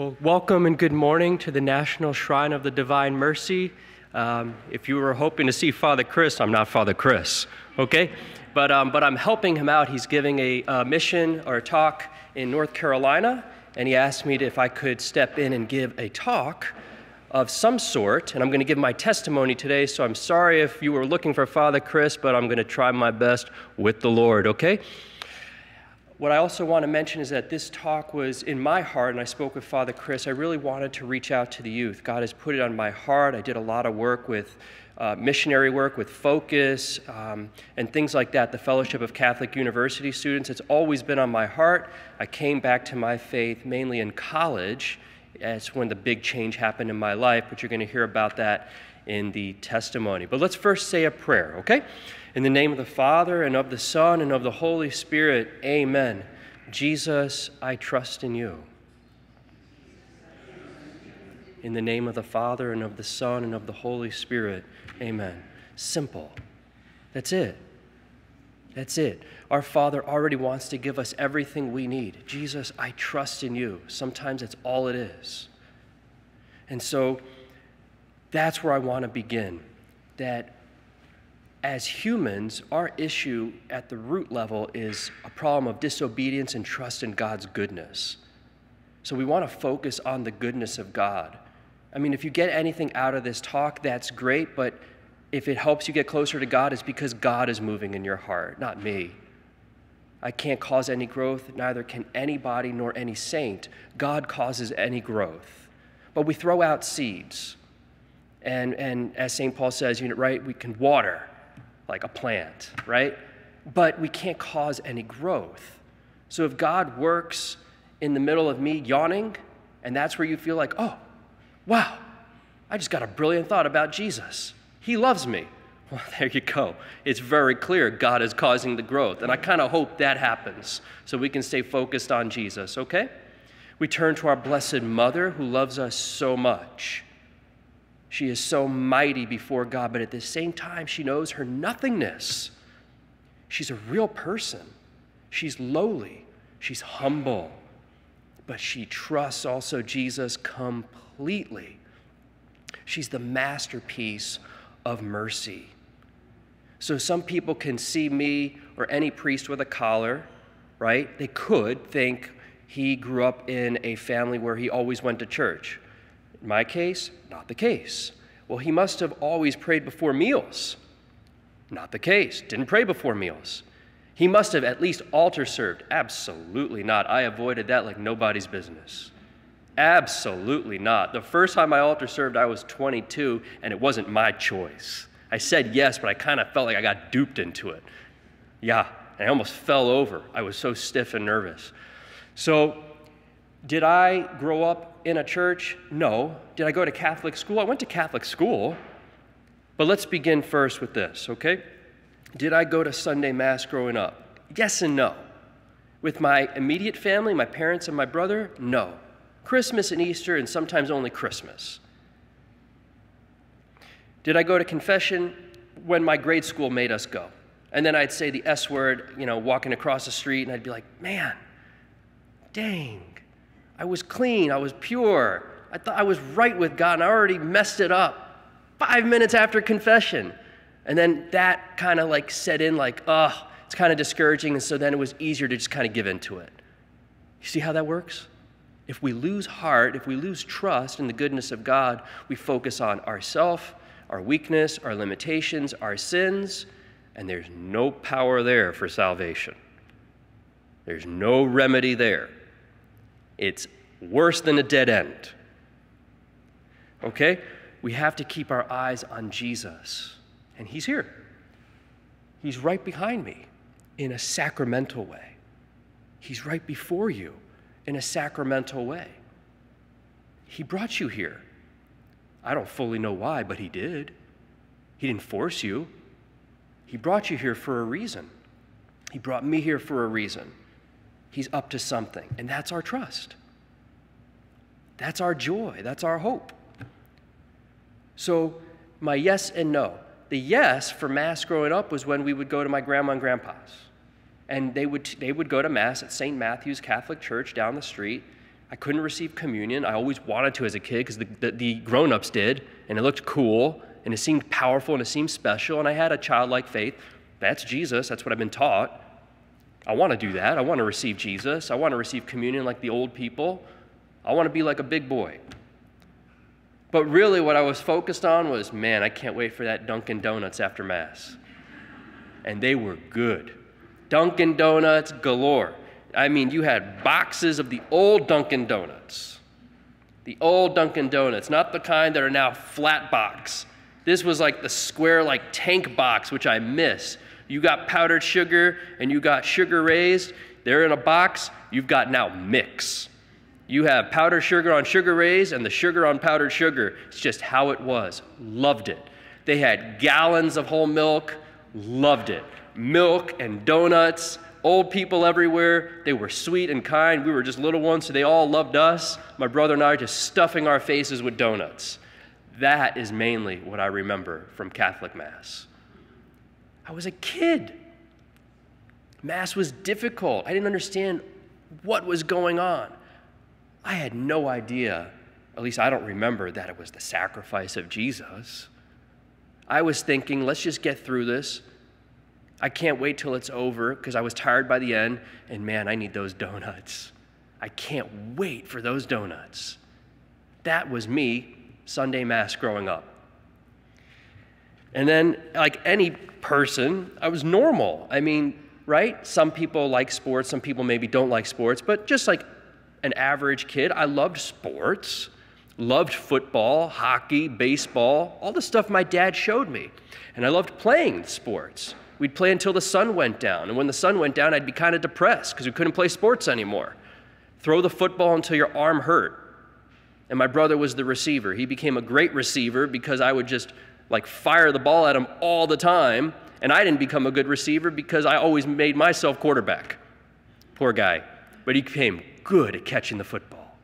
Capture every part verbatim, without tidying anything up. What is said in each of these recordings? Well, welcome and good morning to the National Shrine of the Divine Mercy. Um, if you were hoping to see Father Chris, I'm not Father Chris, okay? But, um, but I'm helping him out. He's giving a, a mission or a talk in North Carolina, and he asked me to, if I could step in and give a talk of some sort, and I'm going to give my testimony today, so I'm sorry if you were looking for Father Chris, but I'm going to try my best with the Lord, okay? What I also want to mention is that this talk was in my heart, and I spoke with Father Chris. I really wanted to reach out to the youth. God has put it on my heart. I did a lot of work with uh, missionary work, with Focus, um, and things like that, the Fellowship of Catholic University Students. It's always been on my heart. I came back to my faith mainly in college. That's when the big change happened in my life, but you're going to hear about that in the testimony. But let's first say a prayer, okay? In the name of the Father, and of the Son, and of the Holy Spirit, amen. Jesus, I trust in you. In the name of the Father, and of the Son, and of the Holy Spirit, amen. Simple. That's it. That's it. Our Father already wants to give us everything we need. Jesus, I trust in you. Sometimes that's all it is. And so that's where I want to begin, that as humans, our issue at the root level is a problem of disobedience and trust in God's goodness. So we want to focus on the goodness of God. I mean, if you get anything out of this talk, that's great, but if it helps you get closer to God, it's because God is moving in your heart, not me. I can't cause any growth, neither can anybody nor any saint. God causes any growth. But we throw out seeds. And, and as Saint Paul says, you know, right, we can water like a plant, right? But we can't cause any growth. So if God works in the middle of me yawning, and that's where you feel like, oh, wow, I just got a brilliant thought about Jesus. He loves me. Well, there you go. It's very clear God is causing the growth, and I kind of hope that happens so we can stay focused on Jesus, okay? We turn to our Blessed Mother who loves us so much. She is so mighty before God, but at the same time, she knows her nothingness. She's a real person. She's lowly. She's humble. But she trusts also Jesus completely. She's the masterpiece of mercy. So some people can see me or any priest with a collar, right? They could think he grew up in a family where he always went to church. In my case, not the case. Well, he must have always prayed before meals. Not the case. Didn't pray before meals. He must have at least altar served. Absolutely not. I avoided that like nobody's business. Absolutely not. The first time I altar served, I was twenty-two, and it wasn't my choice. I said yes, but I kind of felt like I got duped into it. Yeah, and I almost fell over. I was so stiff and nervous. So did I grow up in a church? No. Did I go to Catholic school? I went to Catholic school. But let's begin first with this, okay? Did I go to Sunday Mass growing up? Yes and no. With my immediate family, my parents and my brother? No. Christmas and Easter, and sometimes only Christmas. Did I go to confession? When my grade school made us go. And then I'd say the S word, you know, walking across the street, and I'd be like, man, dang. I was clean, I was pure, I thought I was right with God, and I already messed it up five minutes after confession. And then that kind of like set in like, ugh, it's kind of discouraging, and so then it was easier to just kind of give into it. You see how that works? If we lose heart, if we lose trust in the goodness of God, we focus on ourselves, our weakness, our limitations, our sins, and there's no power there for salvation. There's no remedy there. It's worse than a dead end. Okay? We have to keep our eyes on Jesus. And he's here. He's right behind me in a sacramental way. He's right before you in a sacramental way. He brought you here. I don't fully know why, but he did. He didn't force you. He brought you here for a reason. He brought me here for a reason. He's up to something, and that's our trust. That's our joy. That's our hope. So my yes and no. The yes for Mass growing up was when we would go to my grandma and grandpa's, and they would, they would go to Mass at Saint Matthew's Catholic Church down the street, I couldn't receive communion. I always wanted to as a kid because the, the, the grown-ups did, and it looked cool, and it seemed powerful, and it seemed special, and I had a childlike faith. That's Jesus. That's what I've been taught. I want to do that. I want to receive Jesus. I want to receive communion like the old people. I want to be like a big boy. But really what I was focused on was, man, I can't wait for that Dunkin' Donuts after Mass. And they were good. Dunkin' Donuts galore. I mean, you had boxes of the old Dunkin' Donuts. The old Dunkin' Donuts, not the kind that are now flat box. This was like the square, like tank box, which I miss. You got powdered sugar and you got sugar raised. They're in a box. You've got now mix. You have powdered sugar on sugar raised and the sugar on powdered sugar. It's just how it was. Loved it. They had gallons of whole milk. Loved it. Milk and donuts. Old people everywhere. They were sweet and kind. We were just little ones, so they all loved us. My brother and I are just stuffing our faces with donuts. That is mainly what I remember from Catholic Mass. I was a kid. Mass was difficult. I didn't understand what was going on. I had no idea, at least I don't remember, that it was the sacrifice of Jesus. I was thinking, let's just get through this. I can't wait till it's over because I was tired by the end, and man, I need those donuts. I can't wait for those donuts. That was me, Sunday Mass growing up. And then, like any person, I was normal. I mean, right? Some people like sports, some people maybe don't like sports, but just like an average kid, I loved sports, loved football, hockey, baseball, all the stuff my dad showed me. And I loved playing sports. We'd play until the sun went down, and when the sun went down, I'd be kind of depressed because we couldn't play sports anymore. Throw the football until your arm hurt. And my brother was the receiver. He became a great receiver because I would just like fire the ball at him all the time, and I didn't become a good receiver because I always made myself quarterback. Poor guy. But he became good at catching the football.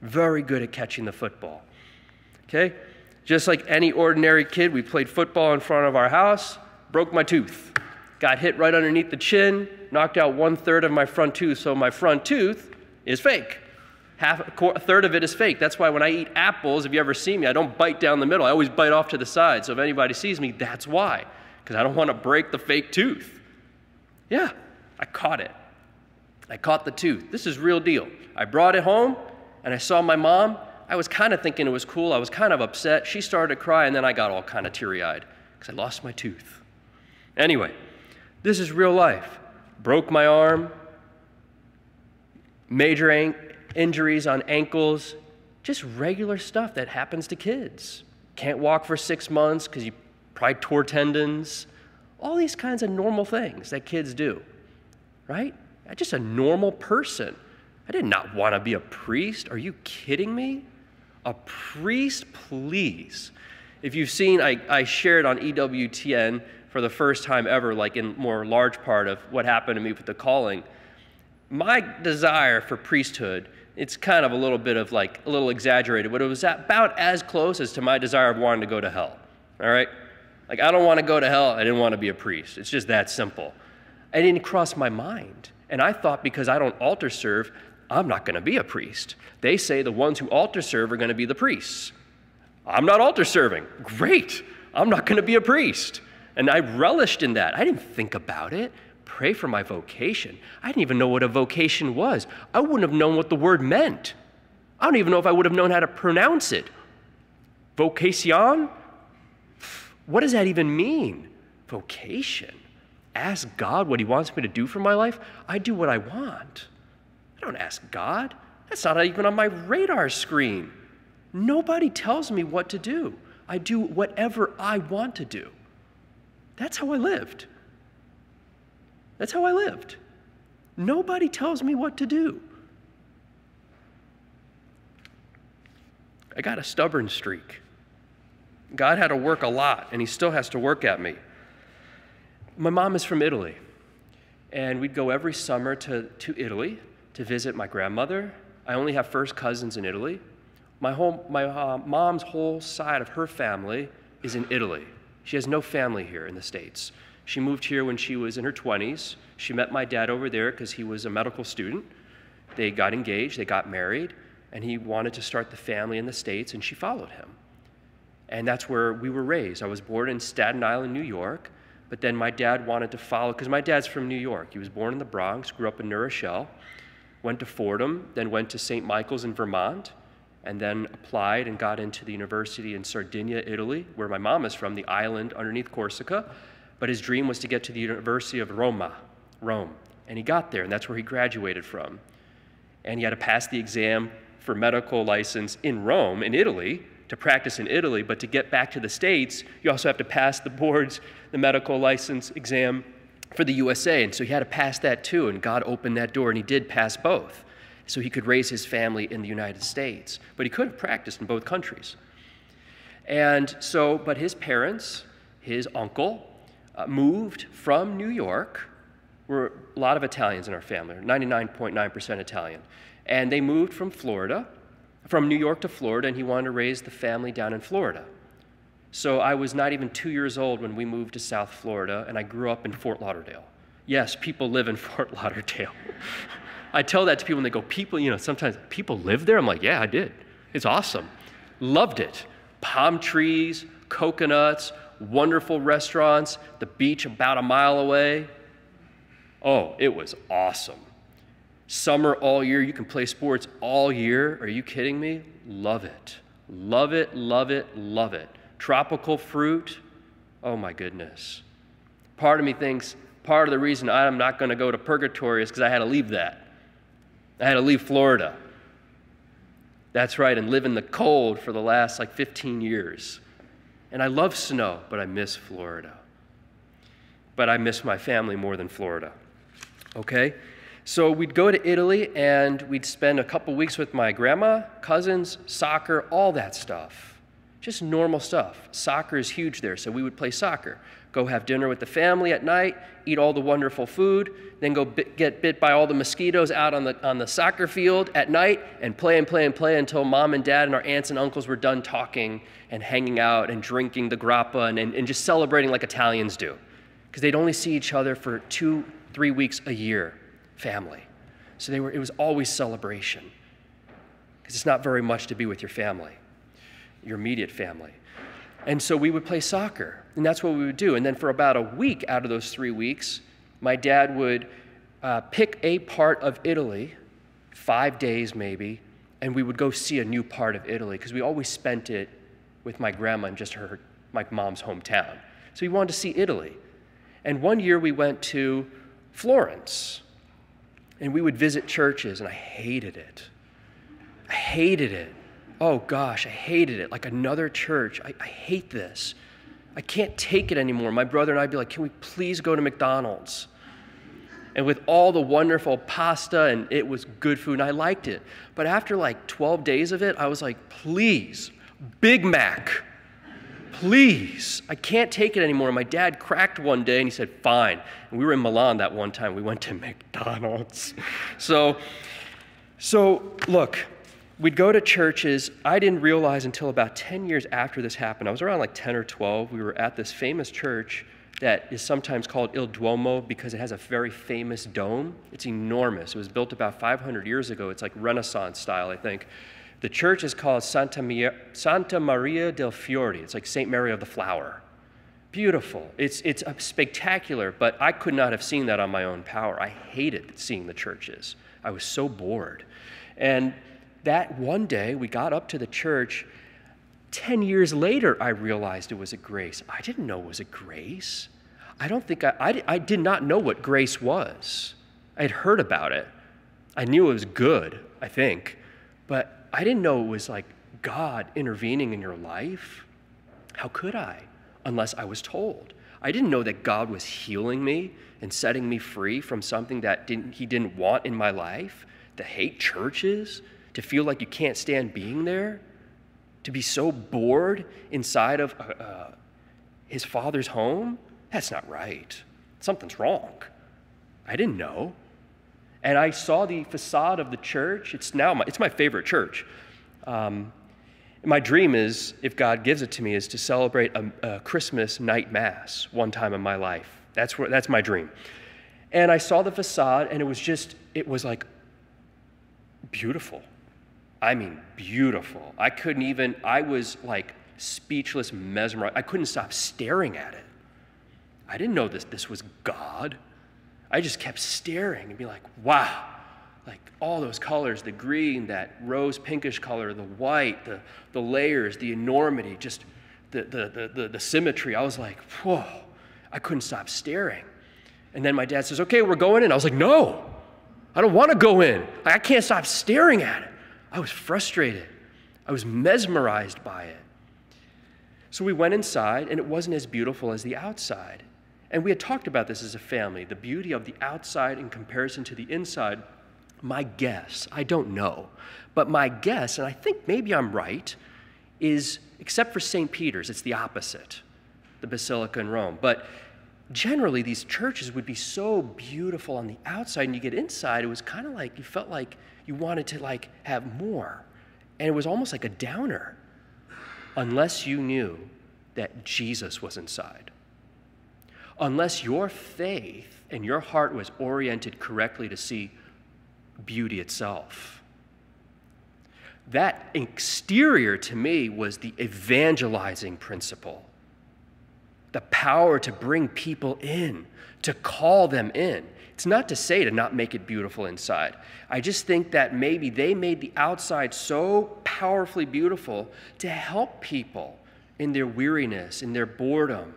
Very good at catching the football. Okay? Just like any ordinary kid, we played football in front of our house, broke my tooth, got hit right underneath the chin, knocked out one-third of my front tooth, so my front tooth is fake. Half, a third of it is fake. That's why when I eat apples, if you ever see me, I don't bite down the middle. I always bite off to the side, so if anybody sees me, that's why, because I don't want to break the fake tooth. Yeah, I caught it. I caught the tooth. This is real deal. I brought it home, and I saw my mom. I was kind of thinking it was cool. I was kind of upset. She started to cry, and then I got all kind of teary-eyed because I lost my tooth. Anyway, this is real life. Broke my arm, major injuries on ankles, just regular stuff that happens to kids. Can't walk for six months because you probably tore tendons. All these kinds of normal things that kids do, right? I'm just a normal person. I did not want to be a priest. Are you kidding me? A priest, please. If you've seen, I, I shared on E W T N for the first time ever, like in more large part of what happened to me with the calling. My desire for priesthood, it's kind of a little bit of like, a little exaggerated, but it was about as close as to my desire of wanting to go to hell, all right? Like, I don't want to go to hell. I didn't want to be a priest. It's just that simple. It didn't cross my mind. And I thought because I don't altar serve, I'm not going to be a priest. They say the ones who altar serve are going to be the priests. I'm not altar serving. Great. I'm not going to be a priest. And I relished in that. I didn't think about it. Pray for my vocation. I didn't even know what a vocation was. I wouldn't have known what the word meant. I don't even know if I would have known how to pronounce it. Vocation? What does that even mean? Vocation. Ask God what he wants me to do for my life. I do what I want. I don't ask God. That's not even on my radar screen. Nobody tells me what to do. I do whatever I want to do. That's how I lived. That's how I lived. Nobody tells me what to do. I got a stubborn streak. God had to work a lot, and he still has to work at me. My mom is from Italy, and we'd go every summer to, to Italy to visit my grandmother. I only have first cousins in Italy. My, whole, my uh, mom's whole side of her family is in Italy. She has no family here in the States. She moved here when she was in her twenties. She met my dad over there because he was a medical student. They got engaged, they got married, and he wanted to start the family in the States, and she followed him. And that's where we were raised. I was born in Staten Island, New York, but then my dad wanted to follow, because my dad's from New York. He was born in the Bronx, grew up in New Rochelle, went to Fordham, then went to Saint Michael's in Vermont, and then applied and got into the university in Sardinia, Italy, where my mom is from, the island underneath Corsica. But his dream was to get to the University of Roma, Rome. And he got there, and that's where he graduated from. And he had to pass the exam for medical license in Rome, in Italy, to practice in Italy. But to get back to the States, you also have to pass the boards, the medical license exam for the U S A. And so he had to pass that too, and God opened that door, and he did pass both. So he could raise his family in the United States. But he could have practiced in both countries. And so, but his parents, his uncle, uh, moved from New York. We're a lot of Italians in our family, ninety-nine point nine percent Italian. And they moved from Florida, from New York to Florida, and he wanted to raise the family down in Florida. So I was not even two years old when we moved to South Florida, and I grew up in Fort Lauderdale. Yes, people live in Fort Lauderdale. I tell that to people, and they go, people, you know, sometimes people live there? I'm like, yeah, I did. It's awesome. Loved it. Palm trees, coconuts, wonderful restaurants, the beach about a mile away. Oh, it was awesome. Summer all year, you can play sports all year. Are you kidding me? Love it. Love it, love it, love it. Tropical fruit, oh my goodness. Part of me thinks, part of the reason I'm not gonna go to purgatory is because I had to leave that. I had to leave Florida. That's right, and live in the cold for the last like fifteen years. And I love snow, but I miss Florida. But I miss my family more than Florida. Okay? So we'd go to Italy, and we'd spend a couple weeks with my grandma, cousins, soccer, all that stuff. Just normal stuff. Soccer is huge there, so we would play soccer. Go have dinner with the family at night, eat all the wonderful food, then go bit, get bit by all the mosquitoes out on the, on the soccer field at night, and play and play and play until mom and dad and our aunts and uncles were done talking and hanging out and drinking the grappa and, and, and just celebrating like Italians do. Because they'd only see each other for two, three weeks a year, family. So they were, it was always celebration, because it's not very much to be with your family, your immediate family. And so we would play soccer, and that's what we would do. And then for about a week out of those three weeks, my dad would uh, pick a part of Italy, five days maybe, and we would go see a new part of Italy, because we always spent it with my grandma in just her, my mom's hometown. So he wanted to see Italy. And one year we went to Florence, and we would visit churches, and I hated it. I hated it. Oh gosh, I hated it. Like another church. I, I hate this. I can't take it anymore. My brother and I'd be like, can we please go to McDonald's? And with all the wonderful pasta, and it was good food, and I liked it. But after like twelve days of it, I was like, please, Big Mac. Please, I can't take it anymore. My dad cracked one day, and he said, fine. And we were in Milan that one time. We went to McDonald's. So, so look, we'd go to churches. I didn't realize until about ten years after this happened. I was around like ten or twelve. We were at this famous church that is sometimes called Il Duomo because it has a very famous dome. It's enormous. It was built about five hundred years ago. It's like Renaissance style, I think. The church is called Santa Maria, Santa Maria del Fiore. It's like Saint Mary of the Flower. Beautiful. It's, it's spectacular, but I could not have seen that on my own power. I hated seeing the churches. I was so bored. And that one day, we got up to the church. Ten years later, I realized it was a grace. I didn't know it was a grace. I don't think I, I, I did not know what grace was. I had heard about it. I knew it was good, I think, but I didn't know it was like God intervening in your life. How could I, unless I was told? I didn't know that God was healing me and setting me free from something that didn't, he didn't want in my life, to hate churches, to feel like you can't stand being there, to be so bored inside of uh, uh, his father's home. That's not right. Something's wrong. I didn't know. And I saw the facade of the church. It's now my, it's my favorite church. Um, my dream is, if God gives it to me, is to celebrate a, a Christmas night mass one time in my life. That's where, that's my dream. And I saw the facade, and it was just, it was like beautiful. I mean, beautiful. I couldn't even, I was like speechless, mesmerized. I couldn't stop staring at it. I didn't know this, this was God. I just kept staring and be like, wow, like all those colors, the green, that rose pinkish color, the white, the, the layers, the enormity, just the, the, the, the, the symmetry. I was like, whoa, I couldn't stop staring. And then my dad says, okay, we're going in. I was like, no, I don't want to go in. I can't stop staring at it. I was frustrated. I was mesmerized by it. So we went inside, and it wasn't as beautiful as the outside. And we had talked about this as a family, the beauty of the outside in comparison to the inside. My guess, I don't know, but my guess, and I think maybe I'm right, is except for Saint Peter's, it's the opposite, the Basilica in Rome. But generally, these churches would be so beautiful on the outside, and you get inside, it was kind of like you felt like you wanted to like have more. And it was almost like a downer, unless you knew that Jesus was inside. Unless your faith and your heart was oriented correctly to see beauty itself. That exterior to me was the evangelizing principle, the power to bring people in, to call them in. It's not to say to not make it beautiful inside. I just think that maybe they made the outside so powerfully beautiful to help people in their weariness, in their boredom,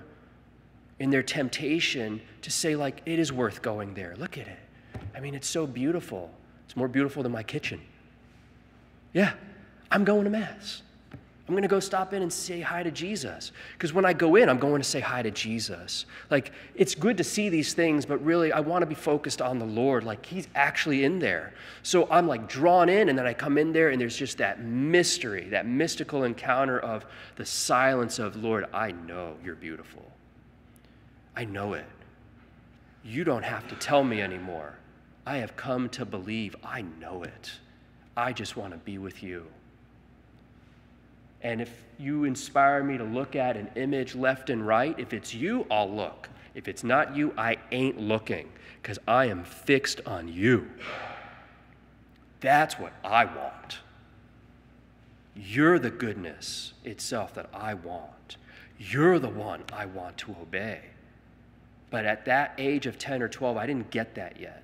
in their temptation to say, like, it is worth going there. Look at it. I mean, it's so beautiful. It's more beautiful than my kitchen. Yeah, I'm going to Mass. I'm going to go stop in and say hi to Jesus. Because when I go in, I'm going to say hi to Jesus. Like, it's good to see these things, but really, I want to be focused on the Lord. Like, he's actually in there. So I'm, like, drawn in, and then I come in there, and there's just that mystery, that mystical encounter of the silence of, Lord, I know you're beautiful. I know it. You don't have to tell me anymore. I have come to believe. I know it. I just want to be with you. And if you inspire me to look at an image left and right, if it's you, I'll look. If it's not you, I ain't looking, because I am fixed on you. That's what I want. You're the goodness itself that I want. You're the one I want to obey. But at that age of ten or twelve, I didn't get that yet.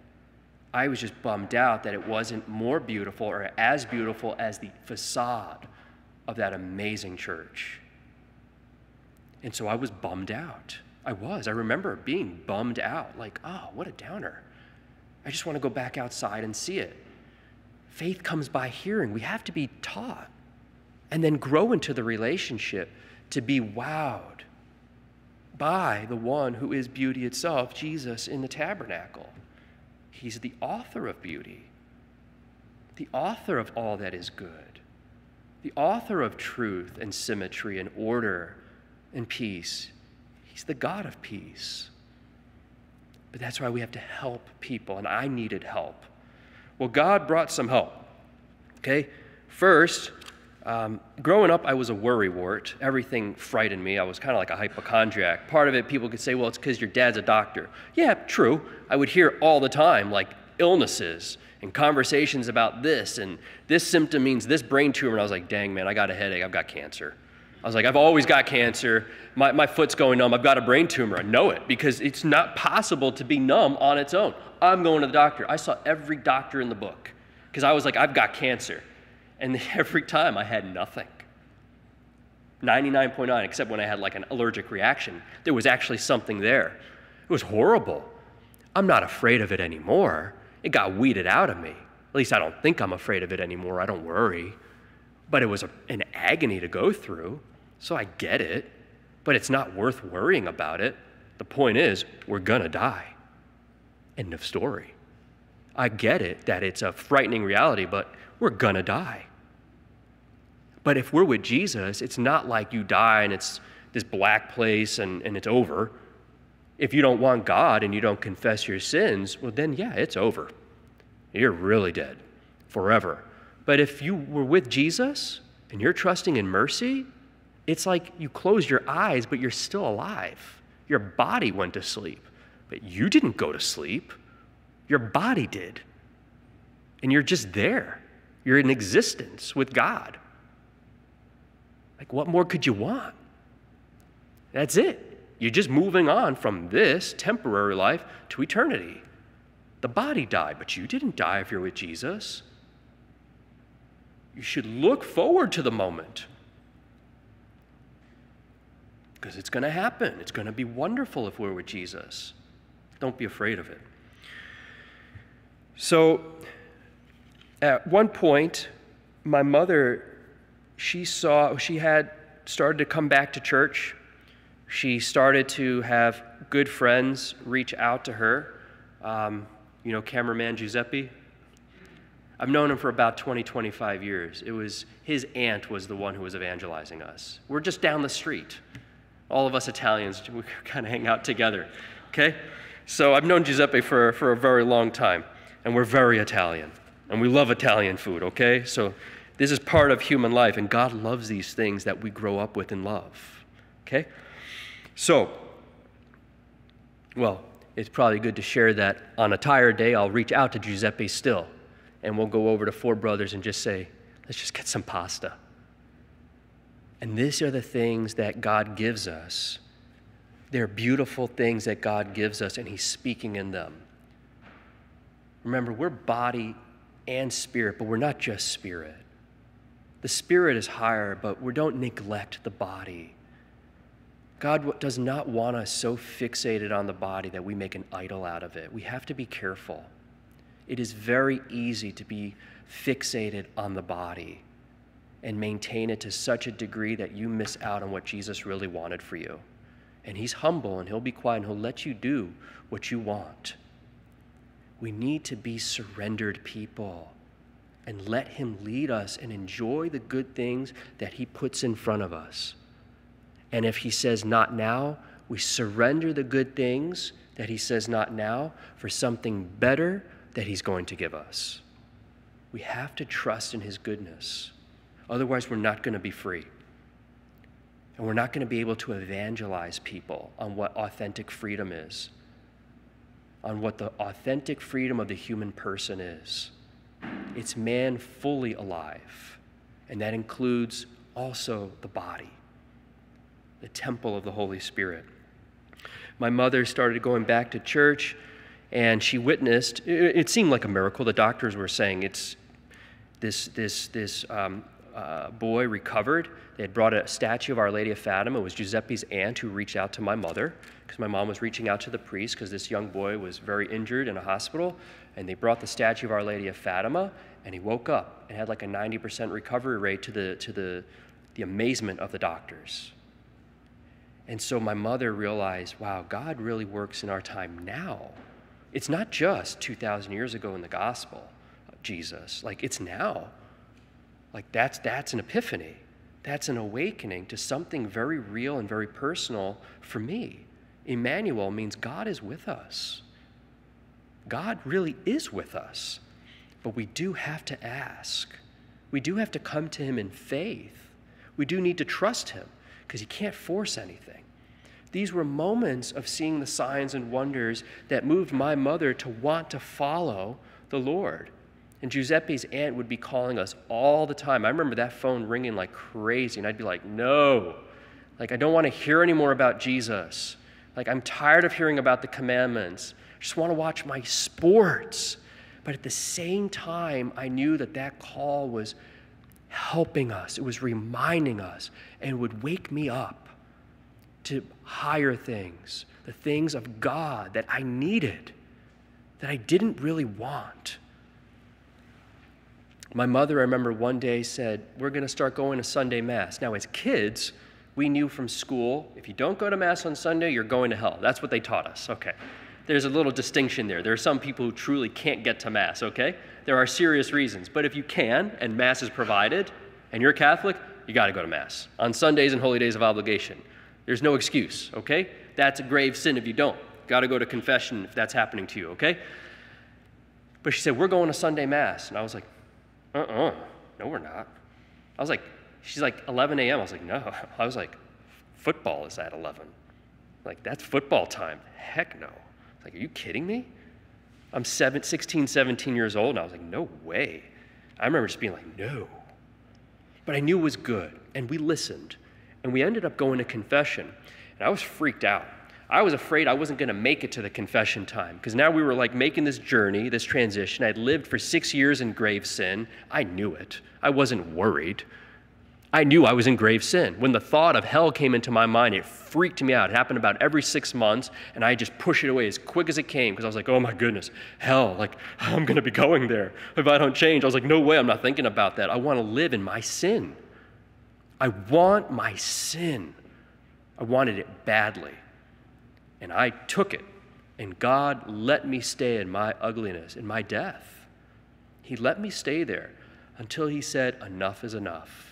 I was just bummed out that it wasn't more beautiful or as beautiful as the facade of that amazing church. And so I was bummed out. I was. I remember being bummed out, like, oh, what a downer. I just want to go back outside and see it. Faith comes by hearing. We have to be taught and then grow into the relationship to be wowed by the one who is beauty itself, Jesus in the tabernacle. He's the author of beauty, the author of all that is good, the author of truth and symmetry and order and peace. He's the God of peace. But that's why we have to help people, and I needed help. Well, God brought some help, okay? First, Um, growing up, I was a worrywart. Everything frightened me. I was kind of like a hypochondriac. Part of it, people could say, well, it's because your dad's a doctor. Yeah, true. I would hear all the time, like, illnesses and conversations about this, and this symptom means this brain tumor. And I was like, dang, man, I got a headache. I've got cancer. I was like, I've always got cancer. My, my foot's going numb. I've got a brain tumor. I know it, because it's not possible to be numb on its own. I'm going to the doctor. I saw every doctor in the book, because I was like, I've got cancer. And every time I had nothing, ninety-nine point nine, except when I had like an allergic reaction. There was actually something there. It was horrible. I'm not afraid of it anymore. It got weeded out of me. At least I don't think I'm afraid of it anymore. I don't worry. But it was a, an agony to go through, so I get it. But it's not worth worrying about it. The point is, we're gonna die. End of story. I get it that it's a frightening reality, but we're gonna die. But if we're with Jesus, it's not like you die and it's this black place and, and it's over. If you don't want God and you don't confess your sins, well then, yeah, it's over. You're really dead forever. But if you were with Jesus and you're trusting in mercy, it's like you close your eyes, but you're still alive. Your body went to sleep, but you didn't go to sleep. Your body did. And you're just there. You're in existence with God. Like, what more could you want? That's it. You're just moving on from this temporary life to eternity. The body died, but you didn't die if you're with Jesus. You should look forward to the moment, because it's going to happen. It's going to be wonderful if we're with Jesus. Don't be afraid of it. So at one point, my mother, she saw, she had started to come back to church. She started to have good friends reach out to her. Um, you know, cameraman Giuseppe? I've known him for about twenty, twenty-five years. It was his aunt was the one who was evangelizing us. We're just down the street. All of us Italians, we kind of hang out together, okay? So I've known Giuseppe for, for a very long time, and we're very Italian, and we love Italian food, okay? So this is part of human life, and God loves these things that we grow up with and love, okay? So, well, it's probably good to share that on a tired day, I'll reach out to Giuseppe still, and we'll go over to Four Brothers and just say, let's just get some pasta. And these are the things that God gives us. They're beautiful things that God gives us, and he's speaking in them. Remember, we're body and spirit, but we're not just spirit. The spirit is higher, but we don't neglect the body. God does not want us so fixated on the body that we make an idol out of it. We have to be careful. It is very easy to be fixated on the body and maintain it to such a degree that you miss out on what Jesus really wanted for you. And he's humble, and he'll be quiet, and he'll let you do what you want. We need to be surrendered people and let him lead us and enjoy the good things that he puts in front of us. And if he says not now, we surrender the good things that he says not now for something better that he's going to give us. We have to trust in his goodness. Otherwise, we're not going to be free. And we're not going to be able to evangelize people on what authentic freedom is, on what the authentic freedom of the human person is. It's man fully alive, and that includes also the body, the temple of the Holy Spirit. My mother started going back to church, and she witnessed, it seemed like a miracle. The doctors were saying it's this, this, this, um, Uh, boy recovered. They had brought a statue of Our Lady of Fatima. It was Giuseppe's aunt who reached out to my mother, because my mom was reaching out to the priest because this young boy was very injured in a hospital, and they brought the statue of Our Lady of Fatima, and he woke up and had like a ninety percent recovery rate to the to the the amazement of the doctors. And so my mother realized, wow, God really works in our time now. It's not just two thousand years ago in the gospel of Jesus. Like, it's now. Like, that's, that's an epiphany. That's an awakening to something very real and very personal for me. Emmanuel means God is with us. God really is with us. But we do have to ask. We do have to come to him in faith. We do need to trust him, because he can't force anything. These were moments of seeing the signs and wonders that moved my mother to want to follow the Lord. And Giuseppe's aunt would be calling us all the time. I remember that phone ringing like crazy, and I'd be like, no. Like, I don't want to hear any more about Jesus. Like, I'm tired of hearing about the commandments. I just want to watch my sports. But at the same time, I knew that that call was helping us. It was reminding us, and would wake me up to higher things, the things of God that I needed, that I didn't really want. My mother, I remember one day said, we're going to start going to Sunday Mass. Now, as kids, we knew from school, if you don't go to Mass on Sunday, you're going to hell. That's what they taught us, okay? There's a little distinction there. There are some people who truly can't get to Mass, okay? There are serious reasons. But if you can, and Mass is provided, and you're Catholic, you got to go to Mass on Sundays and holy days of obligation. There's no excuse, okay? That's a grave sin if you don't. Got to go to confession if that's happening to you, okay? But she said, we're going to Sunday Mass. And I was like, uh-uh, no, we're not. I was like, she's like, eleven a m I was like, no. I was like, football is at eleven. Like, that's football time. Heck no. Like, are you kidding me? I'm seven, sixteen, seventeen years old, and I was like, no way. I remember just being like, no. But I knew it was good, and we listened, and we ended up going to confession, and I was freaked out. I was afraid I wasn't going to make it to the confession time, because now we were like making this journey, this transition. I'd lived for six years in grave sin. I knew it. I wasn't worried. I knew I was in grave sin. When the thought of hell came into my mind, it freaked me out. It happened about every six months, and I just pushed it away as quick as it came, because I was like, oh my goodness, hell, like I'm going to be going there if I don't change. I was like, no way, I'm not thinking about that. I want to live in my sin. I want my sin. I wanted it badly. And I took it, and God let me stay in my ugliness, in my death. He let me stay there until he said, enough is enough.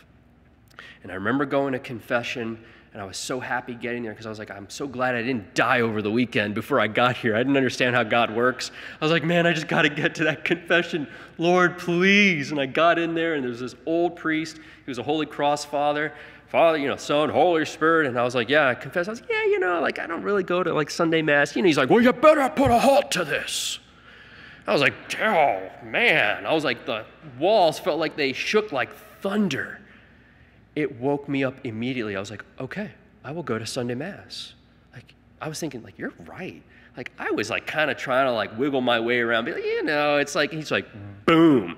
And I remember going to confession, and I was so happy getting there because I was like, I'm so glad I didn't die over the weekend before I got here. I didn't understand how God works. I was like, man, I just got to get to that confession. Lord, please. And I got in there, and there was this old priest. He was a Holy Cross father. Father, you know, Son, Holy Spirit. And I was like, yeah, I confess. I was like, yeah, you know, like I don't really go to like Sunday Mass. You know, he's like, well, you better put a halt to this. I was like, oh, man. I was like, the walls felt like they shook like thunder. It woke me up immediately. I was like, okay, I will go to Sunday Mass. Like, I was thinking, like, you're right. Like, I was like kind of trying to like wiggle my way around. Be like, you know, it's like, he's like, boom.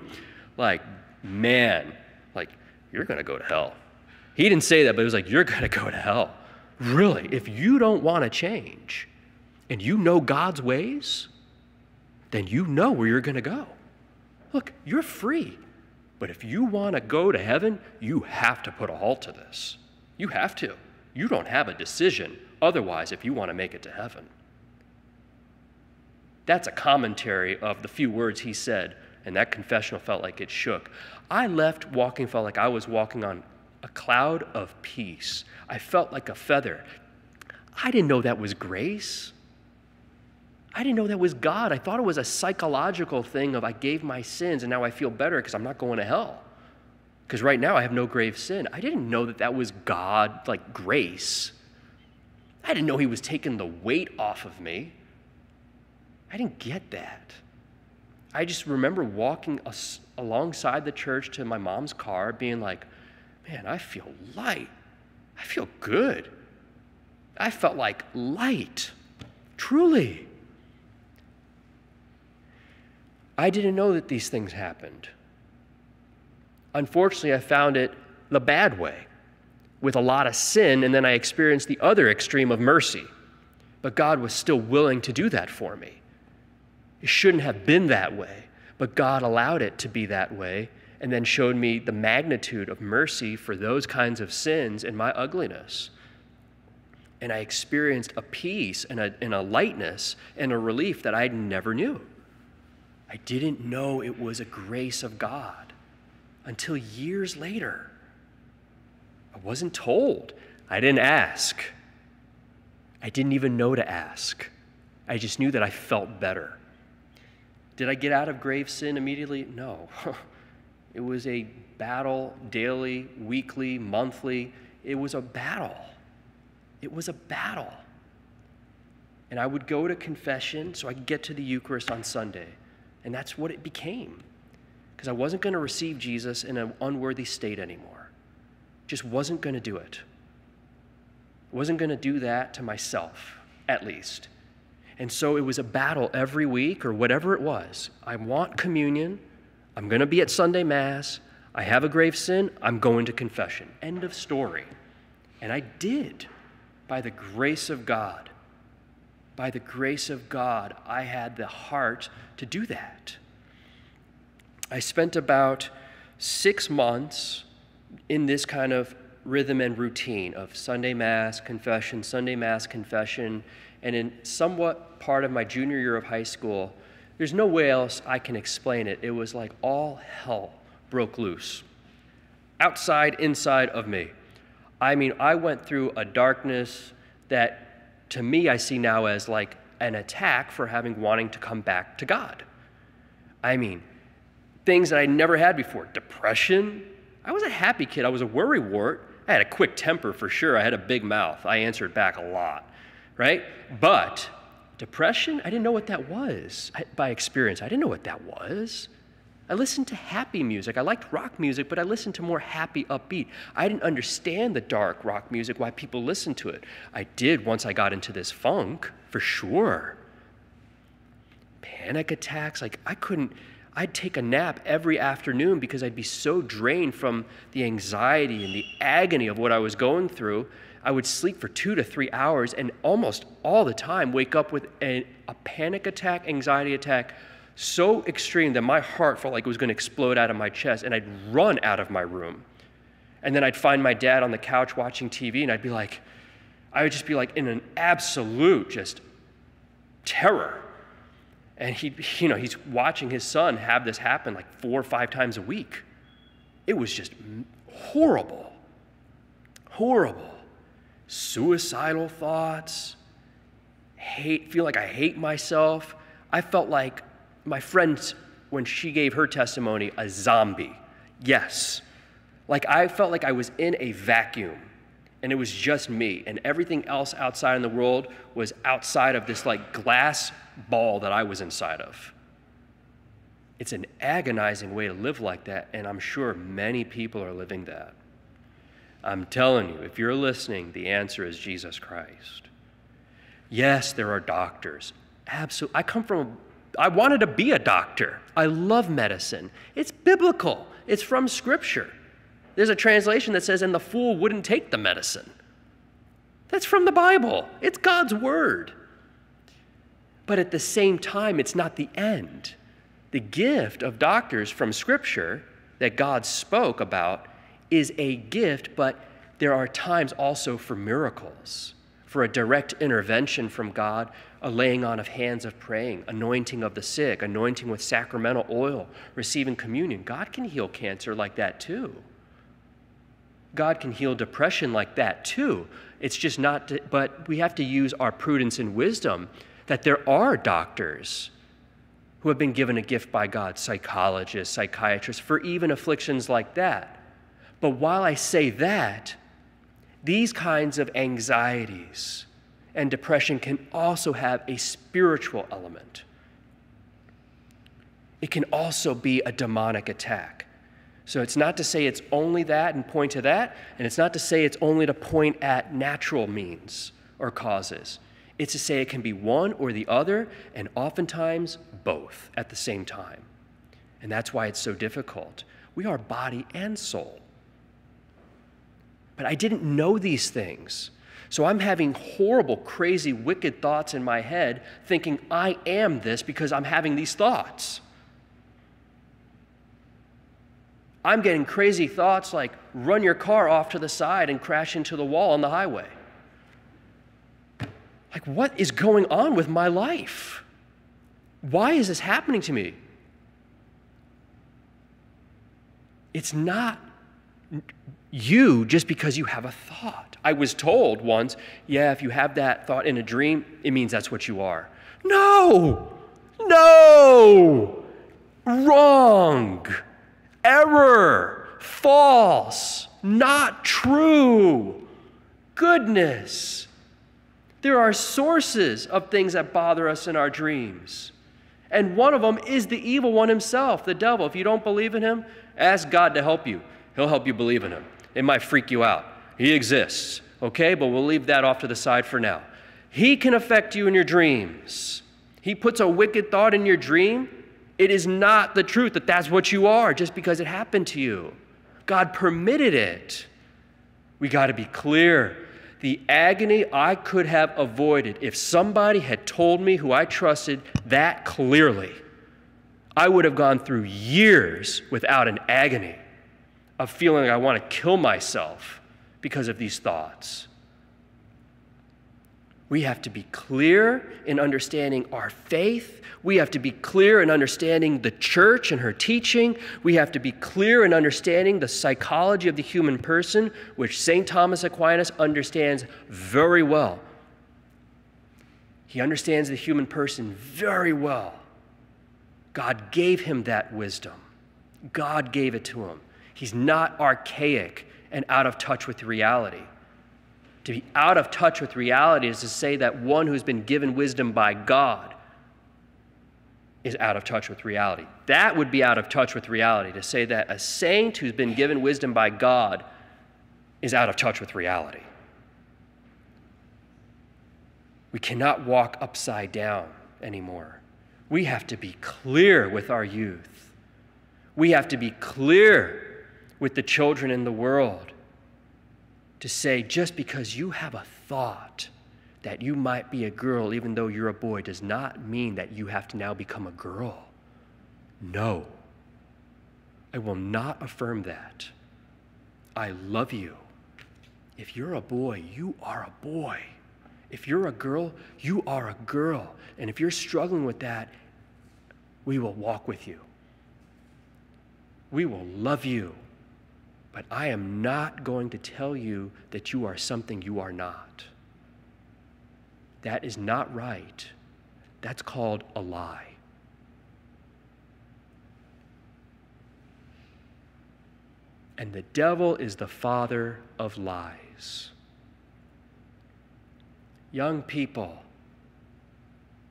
Like, man, like, you're going to go to hell. He didn't say that, but it was like, you're going to go to hell. Really, if you don't want to change and you know God's ways, then you know where you're going to go. Look, you're free. But if you want to go to heaven, you have to put a halt to this. You have to. You don't have a decision otherwise if you want to make it to heaven. That's a commentary of the few words he said, and that confessional felt like it shook. I left walking, felt like I was walking on a cloud of peace. I felt like a feather. I didn't know that was grace. I didn't know that was God. I thought it was a psychological thing of I gave my sins and now I feel better because I'm not going to hell. Because right now I have no grave sin. I didn't know that that was God, like grace. I didn't know he was taking the weight off of me. I didn't get that. I just remember walking as- alongside the church to my mom's car being like, man, I feel light. I feel good. I felt like light, truly. I didn't know that these things happened. Unfortunately, I found it the bad way, with a lot of sin, and then I experienced the other extreme of mercy. But God was still willing to do that for me. It shouldn't have been that way, but God allowed it to be that way, and then showed me the magnitude of mercy for those kinds of sins and my ugliness. And I experienced a peace and a, and a lightness and a relief that I never knew. I didn't know it was a grace of God until years later. I wasn't told. I didn't ask. I didn't even know to ask. I just knew that I felt better. Did I get out of grave sin immediately? No. It was a battle daily, weekly, monthly. It was a battle. It was a battle. And I would go to confession so I could get to the Eucharist on Sunday. And that's what it became. Because I wasn't going to receive Jesus in an unworthy state anymore. Just wasn't going to do it. I wasn't going to do that to myself, at least. And so it was a battle every week or whatever it was. I want communion. I'm going to be at Sunday Mass. I have a grave sin. I'm going to confession. End of story. And I did. By the grace of God. By the grace of God, I had the heart to do that. I spent about six months in this kind of rhythm and routine of Sunday Mass, confession, Sunday Mass, confession. And in somewhat part of my junior year of high school, there's no way else I can explain it. It was like all hell broke loose. Outside, inside of me. I mean, I went through a darkness that, to me, I see now as like an attack for having wanting to come back to God. I mean, things that I never had before. Depression. I was a happy kid. I was a worrywart. I had a quick temper for sure. I had a big mouth. I answered back a lot, right? But depression, I didn't know what that was by experience. I didn't know what that was. I listened to happy music. I liked rock music, but I listened to more happy, upbeat. I didn't understand the dark rock music, why people listened to it. I did once I got into this funk, for sure. Panic attacks, like I couldn't, I'd take a nap every afternoon because I'd be so drained from the anxiety and the agony of what I was going through. I would sleep for two to three hours and almost all the time wake up with a, a panic attack, anxiety attack, so extreme that my heart felt like it was going to explode out of my chest, and I'd run out of my room. And then I'd find my dad on the couch watching T V, and I'd be like, I would just be like in an absolute just terror. And he, you know, he's watching his son have this happen like four or five times a week. It was just horrible, horrible. Suicidal thoughts, hate, feel like I hate myself. I felt like my friend, when she gave her testimony, a zombie. Yes. Like I felt like I was in a vacuum and it was just me, and everything else outside in the world was outside of this like glass ball that I was inside of. It's an agonizing way to live like that, and I'm sure many people are living that. I'm telling you, if you're listening, the answer is Jesus Christ. Yes, there are doctors. Absolutely. I come from a I wanted to be a doctor. I love medicine. It's biblical. It's from Scripture. There's a translation that says, and the fool wouldn't take the medicine. That's from the Bible. It's God's word. But at the same time, it's not the end. The gift of doctors from Scripture that God spoke about is a gift, but there are times also for miracles, for a direct intervention from God, a laying on of hands of praying, anointing of the sick, anointing with sacramental oil, receiving communion. God can heal cancer like that too. God can heal depression like that too. It's just not, to, but we have to use our prudence and wisdom that there are doctors who have been given a gift by God, psychologists, psychiatrists, for even afflictions like that. But while I say that, these kinds of anxieties and depression can also have a spiritual element. It can also be a demonic attack. So it's not to say it's only that and point to that, and it's not to say it's only to point at natural means or causes. It's to say it can be one or the other, and oftentimes both at the same time. And that's why it's so difficult. We are body and soul. But I didn't know these things. So I'm having horrible, crazy, wicked thoughts in my head, thinking I am this because I'm having these thoughts. I'm getting crazy thoughts like run your car off to the side and crash into the wall on the highway. Like, what is going on with my life? Why is this happening to me? It's not you just because you have a thought. I was told once, yeah, if you have that thought in a dream, it means that's what you are. No, no, wrong, error, false, not true, goodness. There are sources of things that bother us in our dreams. And one of them is the evil one himself, the devil. If you don't believe in him, ask God to help you. He'll help you believe in him. It might freak you out. He exists, okay? But we'll leave that off to the side for now. He can affect you in your dreams. He puts a wicked thought in your dream. It is not the truth that that's what you are just because it happened to you. God permitted it. We got to be clear. The agony I could have avoided if somebody had told me who I trusted that clearly. I would have gone through years without an agony of feeling like I want to kill myself because of these thoughts. We have to be clear in understanding our faith. We have to be clear in understanding the church and her teaching. We have to be clear in understanding the psychology of the human person, which Saint Thomas Aquinas understands very well. He understands the human person very well. God gave him that wisdom. God gave it to him. He's not archaic and out of touch with reality. To be out of touch with reality is to say that one who's been given wisdom by God is out of touch with reality. That would be out of touch with reality, to say that a saint who's been given wisdom by God is out of touch with reality. We cannot walk upside down anymore. We have to be clear with our youth. We have to be clear with the children in the world to say, just because you have a thought that you might be a girl even though you're a boy does not mean that you have to now become a girl. No, I will not affirm that. I love you. If you're a boy, you are a boy. If you're a girl, you are a girl. And if you're struggling with that, we will walk with you. We will love you. But I am not going to tell you that you are something you are not. That is not right. That's called a lie. And the devil is the father of lies. Young people,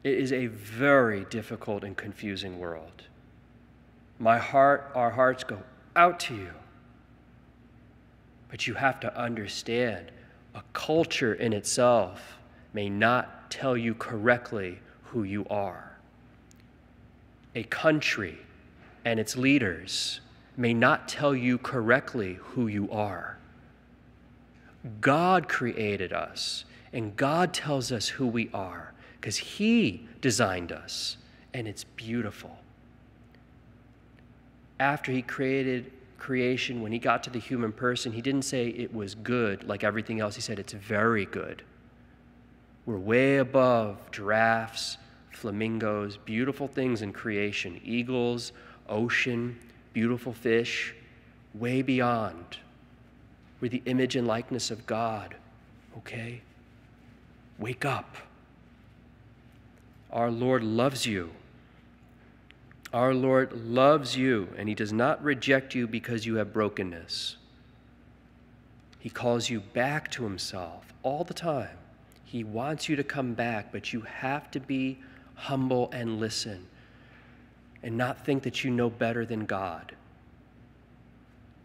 it is a very difficult and confusing world. My heart, our hearts go out to you. But you have to understand, a culture in itself may not tell you correctly who you are. A country and its leaders may not tell you correctly who you are. God created us, and God tells us who we are because He designed us, and it's beautiful. After He created creation, when He got to the human person, He didn't say it was good like everything else. He said it's very good. We're way above giraffes, flamingos, beautiful things in creation, eagles, ocean, beautiful fish, way beyond. We're the image and likeness of God, okay? Wake up. Our Lord loves you. Our Lord loves you, and He does not reject you because you have brokenness. He calls you back to Himself all the time. He wants you to come back, but you have to be humble and listen and not think that you know better than God.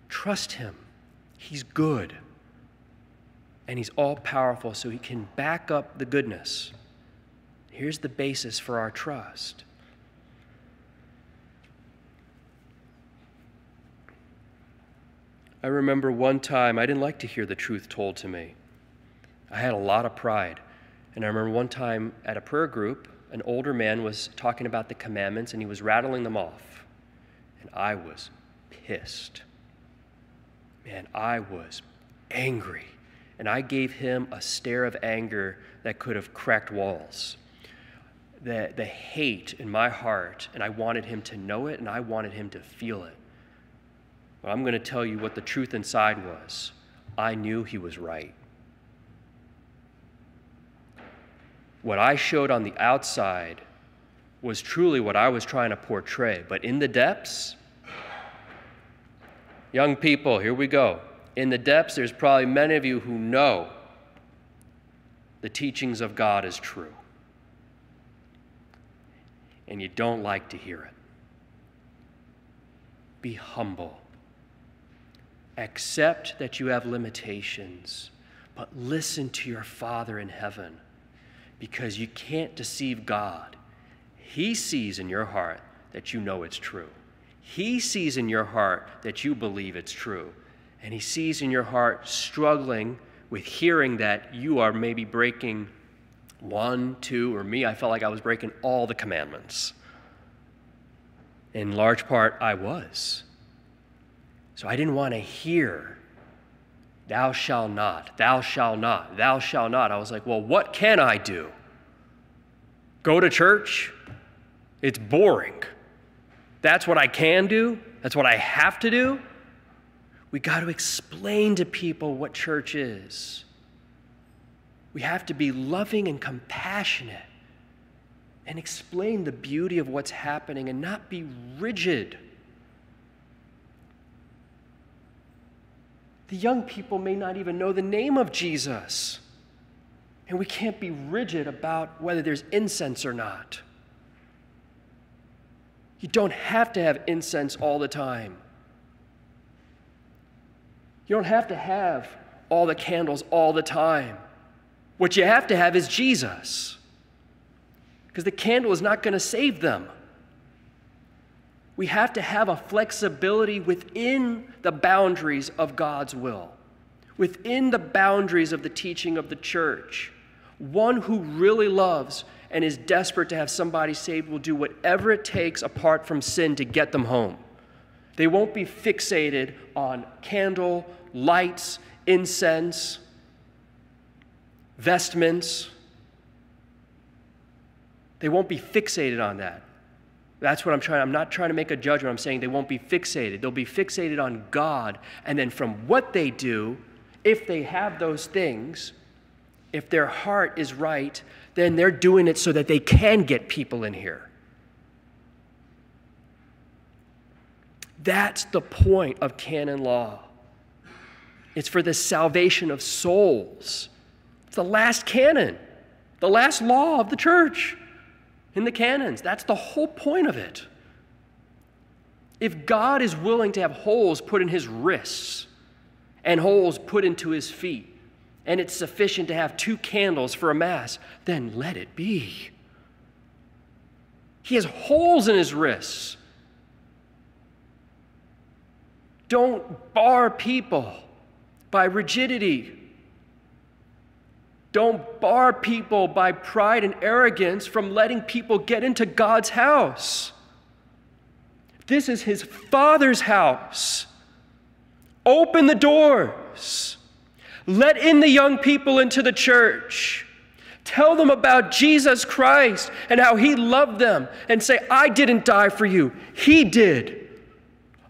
Trust Him. He's good, and He's all-powerful, so He can back up the goodness. Here's the basis for our trust. I remember one time I didn't like to hear the truth told to me. I had a lot of pride, and I remember one time at a prayer group, an older man was talking about the commandments, and he was rattling them off, and I was pissed. Man, I was angry, and I gave him a stare of anger that could have cracked walls. The, the hate in my heart, and I wanted him to know it, and I wanted him to feel it. But I'm going to tell you what the truth inside was. I knew he was right. What I showed on the outside was truly what I was trying to portray, but in the depths, young people, here we go. In the depths, there's probably many of you who know the teachings of God is true, and you don't like to hear it. Be humble. Accept that you have limitations, but listen to your Father in heaven. Because you can't deceive God. He sees in your heart that you know it's true. He sees in your heart that you believe it's true. And He sees in your heart struggling with hearing that you are maybe breaking one, two, or me, I felt like I was breaking all the commandments. In large part, I was. So I didn't want to hear thou shalt not, thou shalt not, thou shalt not. I was like, well, what can I do? Go to church? It's boring. That's what I can do? That's what I have to do? We got to explain to people what church is. We have to be loving and compassionate and explain the beauty of what's happening and not be rigid. The young people may not even know the name of Jesus. And we can't be rigid about whether there's incense or not. You don't have to have incense all the time. You don't have to have all the candles all the time. What you have to have is Jesus, because the candle is not going to save them. We have to have a flexibility within the boundaries of God's will, within the boundaries of the teaching of the church. One who really loves and is desperate to have somebody saved will do whatever it takes apart from sin to get them home. They won't be fixated on candle, lights, incense, vestments. They won't be fixated on that. That's what I'm trying. I'm not trying to make a judgment. I'm saying they won't be fixated. They'll be fixated on God. And then from what they do, if they have those things, if their heart is right, then they're doing it so that they can get people in here. That's the point of canon law. It's for the salvation of souls. It's the last canon, the last law of the church. In the canons, that's the whole point of it. If God is willing to have holes put in his wrists and holes put into his feet, and it's sufficient to have two candles for a mass, then let it be. He has holes in his wrists. Don't bar people by rigidity. Don't bar people by pride and arrogance from letting people get into God's house. This is his Father's house. Open the doors. Let in the young people into the church. Tell them about Jesus Christ and how he loved them, and say, I didn't die for you. He did.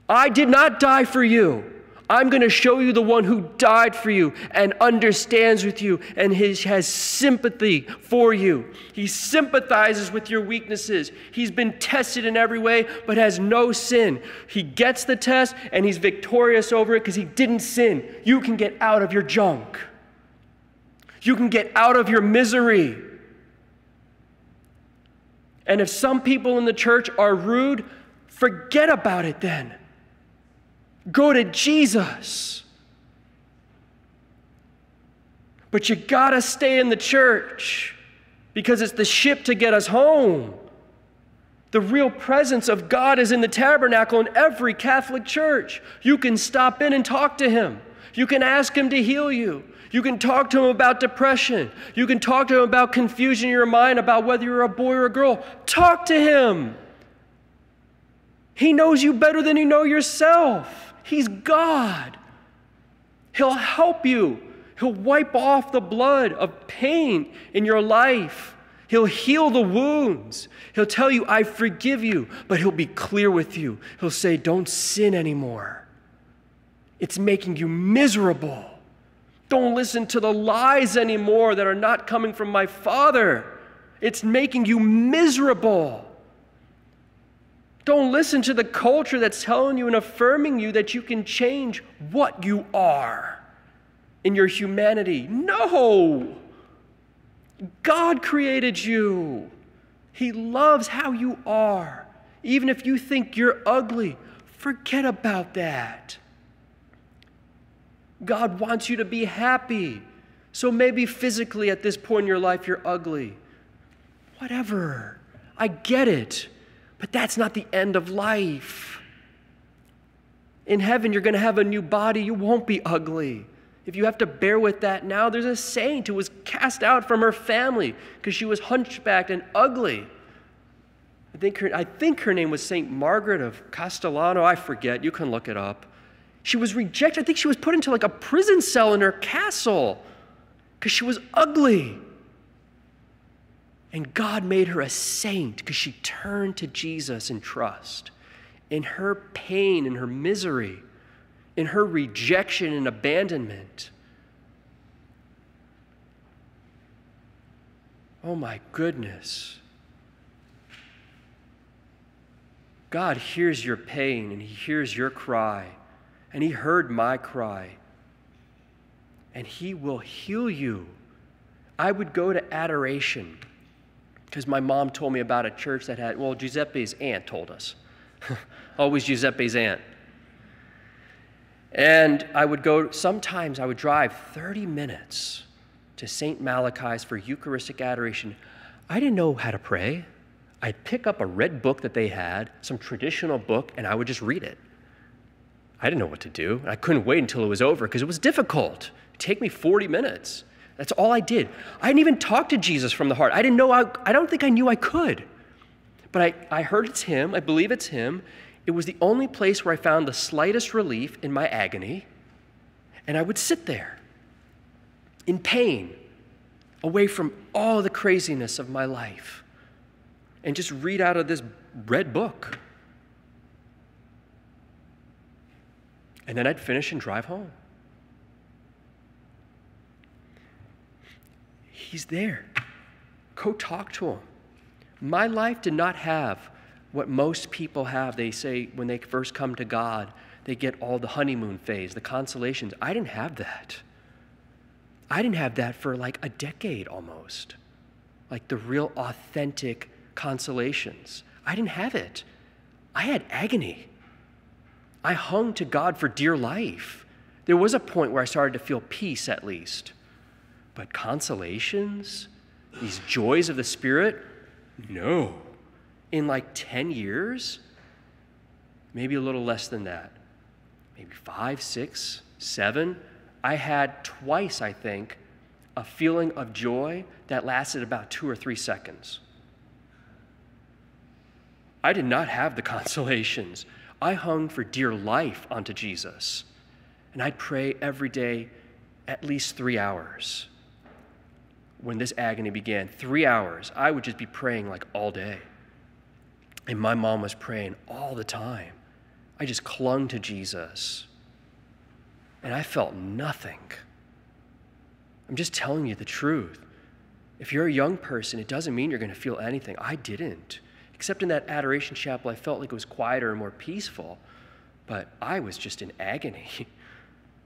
I did not die for you. I'm going to show you the one who died for you and understands with you and his, has sympathy for you. He sympathizes with your weaknesses. He's been tested in every way but has no sin. He gets the test and he's victorious over it because he didn't sin. You can get out of your junk. You can get out of your misery. And if some people in the church are rude, forget about it then. Go to Jesus. But you gotta stay in the church, because it's the ship to get us home. The real presence of God is in the tabernacle in every Catholic church. You can stop in and talk to him. You can ask him to heal you. You can talk to him about depression. You can talk to him about confusion in your mind about whether you're a boy or a girl. Talk to him. He knows you better than you know yourself. He's God. He'll help you. He'll wipe off the blood of pain in your life. He'll heal the wounds. He'll tell you, I forgive you, but he'll be clear with you. He'll say, don't sin anymore. It's making you miserable. Don't listen to the lies anymore that are not coming from my Father. It's making you miserable. Don't listen to the culture that's telling you and affirming you that you can change what you are in your humanity. No! God created you. He loves how you are. Even if you think you're ugly, forget about that. God wants you to be happy. So maybe physically at this point in your life you're ugly. Whatever. I get it. But that's not the end of life. In heaven, you're going to have a new body. You won't be ugly. If you have to bear with that now, there's a saint who was cast out from her family because she was hunchbacked and ugly. I think her, I think her name was Saint Margaret of Castellano. I forget. You can look it up. She was rejected. I think she was put into like a prison cell in her castle because she was ugly. And God made her a saint because she turned to Jesus in trust. In her pain, in her misery, in her rejection and abandonment. Oh my goodness. God hears your pain and he hears your cry. And he heard my cry. And he will heal you. I would go to adoration. because my mom told me about a church that had, well, Giuseppe's aunt told us. Always Giuseppe's aunt. And I would go, sometimes I would drive thirty minutes to Saint Malachi's for Eucharistic adoration. I didn't know how to pray. I'd pick up a red book that they had, some traditional book, and I would just read it. I didn't know what to do. I couldn't wait until it was over because it was difficult. It'd take me forty minutes. That's all I did. I didn't even talk to Jesus from the heart. I didn't know, I, I don't think I knew I could. But I, I heard it's him, I believe it's him. It was the only place where I found the slightest relief in my agony. And I would sit there in pain, away from all the craziness of my life, and just read out of this red book. And then I'd finish and drive home. He's there. Go talk to him. My life did not have what most people have. They say when they first come to God, they get all the honeymoon phase, the consolations. I didn't have that. I didn't have that for like a decade almost, like the real authentic consolations. I didn't have it. I had agony. I hung to God for dear life. There was a point where I started to feel peace at least. But consolations, these joys of the Spirit, no. In like ten years, maybe a little less than that, maybe five, six, seven, I had twice, I think, a feeling of joy that lasted about two or three seconds. I did not have the consolations. I hung for dear life onto Jesus, and I'd pray every day at least three hours. When this agony began, three hours, I would just be praying like all day. And my mom was praying all the time. I just clung to Jesus. And I felt nothing. I'm just telling you the truth. If you're a young person, it doesn't mean you're going to feel anything. I didn't. Except in that adoration chapel, I felt like it was quieter and more peaceful. But I was just in agony.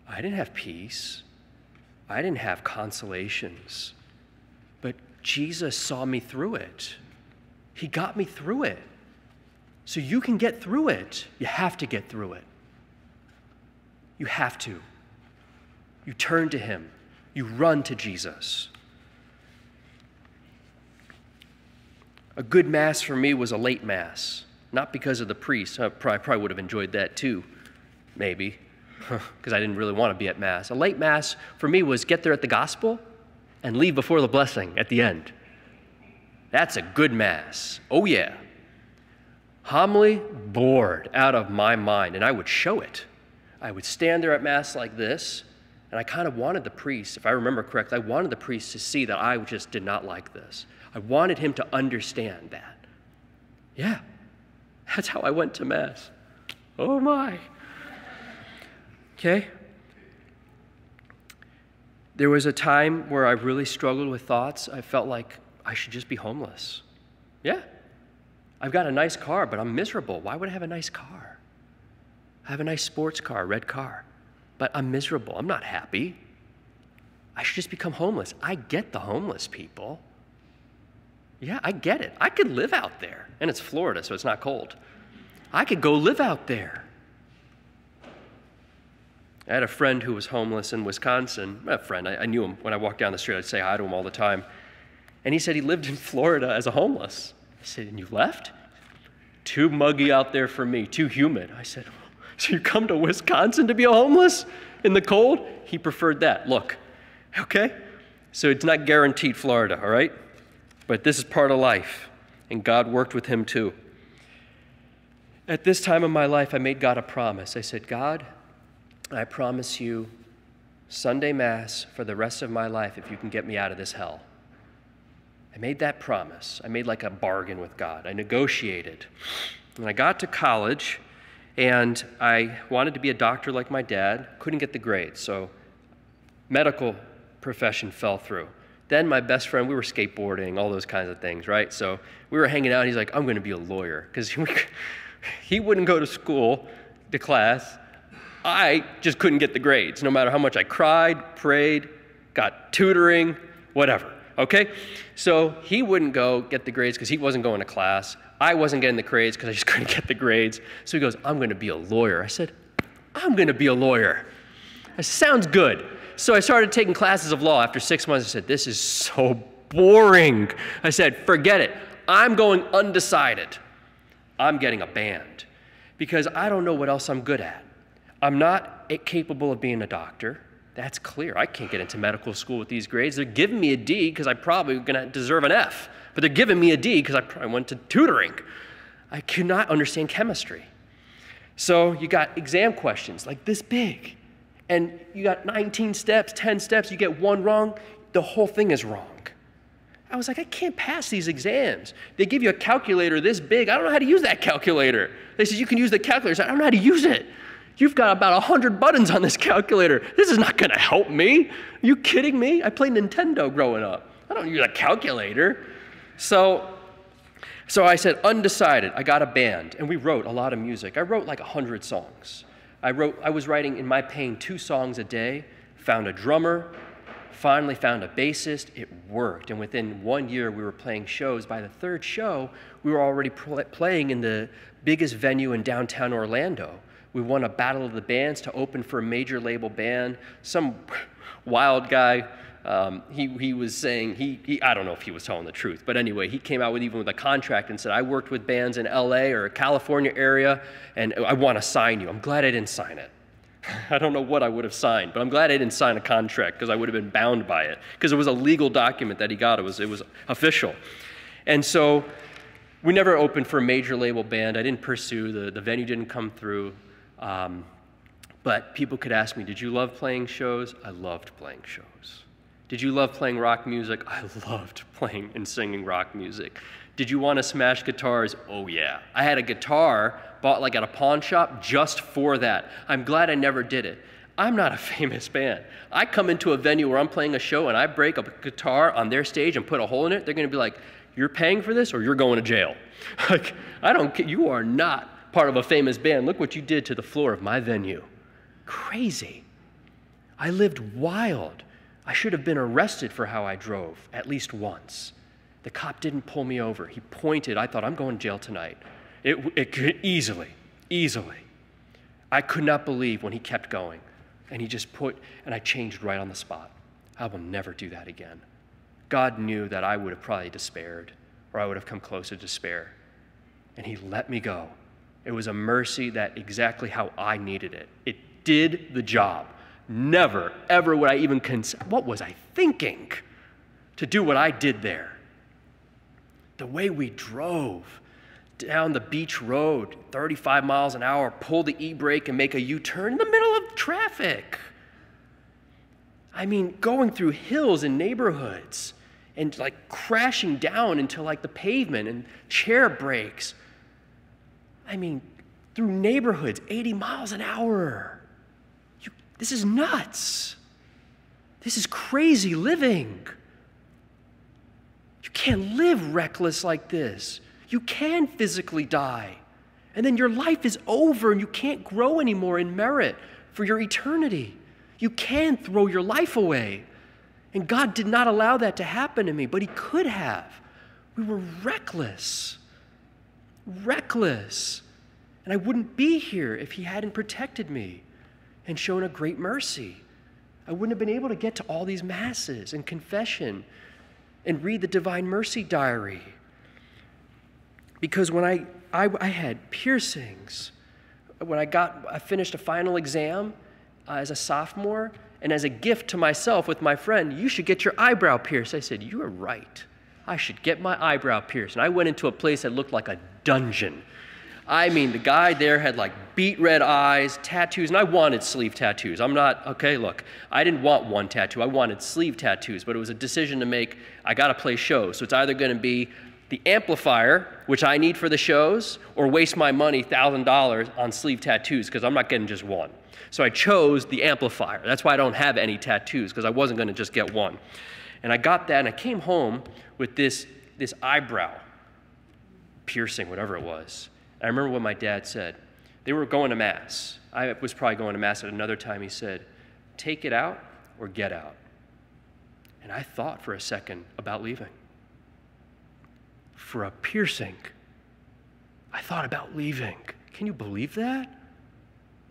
I didn't have peace. I didn't have consolations. But Jesus saw me through it. He got me through it. So you can get through it. You have to get through it. You have to. You turn to him. You run to Jesus. A good mass for me was a late mass, not because of the priest. I probably, probably would have enjoyed that too, maybe, because I didn't really want to be at mass. A late mass for me was get there at the gospel and leave before the blessing at the end. That's a good mass. Oh, yeah. Homily, bored out of my mind, and I would show it. I would stand there at mass like this, and I kind of wanted the priest, if I remember correctly, I wanted the priest to see that I just did not like this. I wanted him to understand that. Yeah, that's how I went to mass. Oh my. Okay. There was a time where I really struggled with thoughts. I felt like I should just be homeless. Yeah, I've got a nice car, but I'm miserable. Why would I have a nice car? I have a nice sports car, red car, but I'm miserable. I'm not happy. I should just become homeless. I get the homeless people. Yeah, I get it. I could live out there. And it's Florida, so it's not cold. I could go live out there. I had a friend who was homeless in Wisconsin. Not a friend. I, I knew him. When I walked down the street, I'd say hi to him all the time. And he said he lived in Florida as a homeless. I said, and you left? Too muggy out there for me, too humid. I said, so you come to Wisconsin to be a homeless in the cold? He preferred that. Look, okay? So it's not guaranteed Florida, all right? But this is part of life, and God worked with him too. At this time of my life, I made God a promise. I said, God, I promise you Sunday Mass for the rest of my life if you can get me out of this hell. I made that promise. I made like a bargain with God. I negotiated. When I got to college, and I wanted to be a doctor like my dad, couldn't get the grades, so medical profession fell through. Then my best friend, we were skateboarding, all those kinds of things, right? So we were hanging out, and he's like, I'm going to be a lawyer, because he wouldn't go to school, to class. I just couldn't get the grades, no matter how much I cried, prayed, got tutoring, whatever. Okay? So he wouldn't go get the grades because he wasn't going to class. I wasn't getting the grades because I just couldn't get the grades. So he goes, I'm going to be a lawyer. I said, I'm going to be a lawyer. That sounds good. So I started taking classes of law. After six months, I said, this is so boring. I said, forget it. I'm going undecided. I'm getting a band because I don't know what else I'm good at. I'm not capable of being a doctor. That's clear. I can't get into medical school with these grades. They're giving me a D because I probably going to deserve an F, but they're giving me a D because I probably went to tutoring. I cannot understand chemistry. So you got exam questions like this big, and you got nineteen steps, ten steps. You get one wrong, the whole thing is wrong. I was like, I can't pass these exams. They give you a calculator this big. I don't know how to use that calculator. They said, you can use the calculator. I said, I don't know how to use it. You've got about one hundred buttons on this calculator. This is not going to help me. Are you kidding me? I played Nintendo growing up. I don't use a calculator. So, so I said, undecided. I got a band, and we wrote a lot of music. I wrote like one hundred songs. I, wrote, I was writing in my pain two songs a day, found a drummer, finally found a bassist. It worked. And within one year, we were playing shows. By the third show, we were already pl- playing in the biggest venue in downtown Orlando. We won a battle of the bands to open for a major label band. Some wild guy, um, he, he was saying, he, he I don't know if he was telling the truth, but anyway, he came out with even with a contract and said, I worked with bands in L A or California area, and I want to sign you. I'm glad I didn't sign it. I don't know what I would have signed, but I'm glad I didn't sign a contract because I would have been bound by it because it was a legal document that he got. It was, it was official. And so we never opened for a major label band. I didn't pursue. The, the venue didn't come through. Um, but people could ask me, did you love playing shows? I loved playing shows. Did you love playing rock music? I loved playing and singing rock music. Did you want to smash guitars? Oh yeah. I had a guitar bought like at a pawn shop just for that. I'm glad I never did it. I'm not a famous band. I come into a venue where I'm playing a show and I break a guitar on their stage and put a hole in it, they're going to be like, you're paying for this or you're going to jail. Like, I don't care. You are not part of a famous band. Look what you did to the floor of my venue. Crazy. I lived wild. I should have been arrested for how I drove at least once. The cop didn't pull me over. He pointed. I thought, I'm going to jail tonight. It, it could easily, easily. I could not believe when he kept going. And he just put, and I changed right on the spot. I will never do that again. God knew that I would have probably despaired, or I would have come close to despair. And he let me go. It was a mercy that exactly how I needed it. It did the job. Never, ever would I even consider, what was I thinking to do what I did there? The way we drove down the beach road, thirty-five miles an hour, pull the e-brake and make a U-turn in the middle of traffic. I mean, going through hills and neighborhoods and like crashing down into like the pavement and chair brakes. I mean, through neighborhoods, eighty miles an hour. You, this is nuts. This is crazy living. You can't live reckless like this. You can physically die. And then your life is over and you can't grow anymore in merit for your eternity. You can throw your life away. And God did not allow that to happen to me, but he could have. We were reckless. Reckless, and I wouldn't be here if he hadn't protected me and shown a great mercy. I wouldn't have been able to get to all these masses and confession and read the Divine Mercy diary. Because when I, I, I had piercings, when I got, I finished a final exam uh, as a sophomore, and as a gift to myself with my friend, you should get your eyebrow pierced. I said, you are right. I should get my eyebrow pierced. And I went into a place that looked like a dungeon. I mean, the guy there had like beet red eyes, tattoos, and I wanted sleeve tattoos. I'm not, okay, look, I didn't want one tattoo. I wanted sleeve tattoos, but it was a decision to make. I got to play shows. So it's either going to be the amplifier, which I need for the shows, or waste my money, one thousand dollars, on sleeve tattoos because I'm not getting just one. So I chose the amplifier. That's why I don't have any tattoos because I wasn't going to just get one. And I got that, and I came home with this, this eyebrow piercing, whatever it was. And I remember what my dad said. They were going to Mass. I was probably going to Mass at another time. He said, take it out or get out. And And I thought for a second about leaving. For a piercing, I thought about leaving. Can you believe that?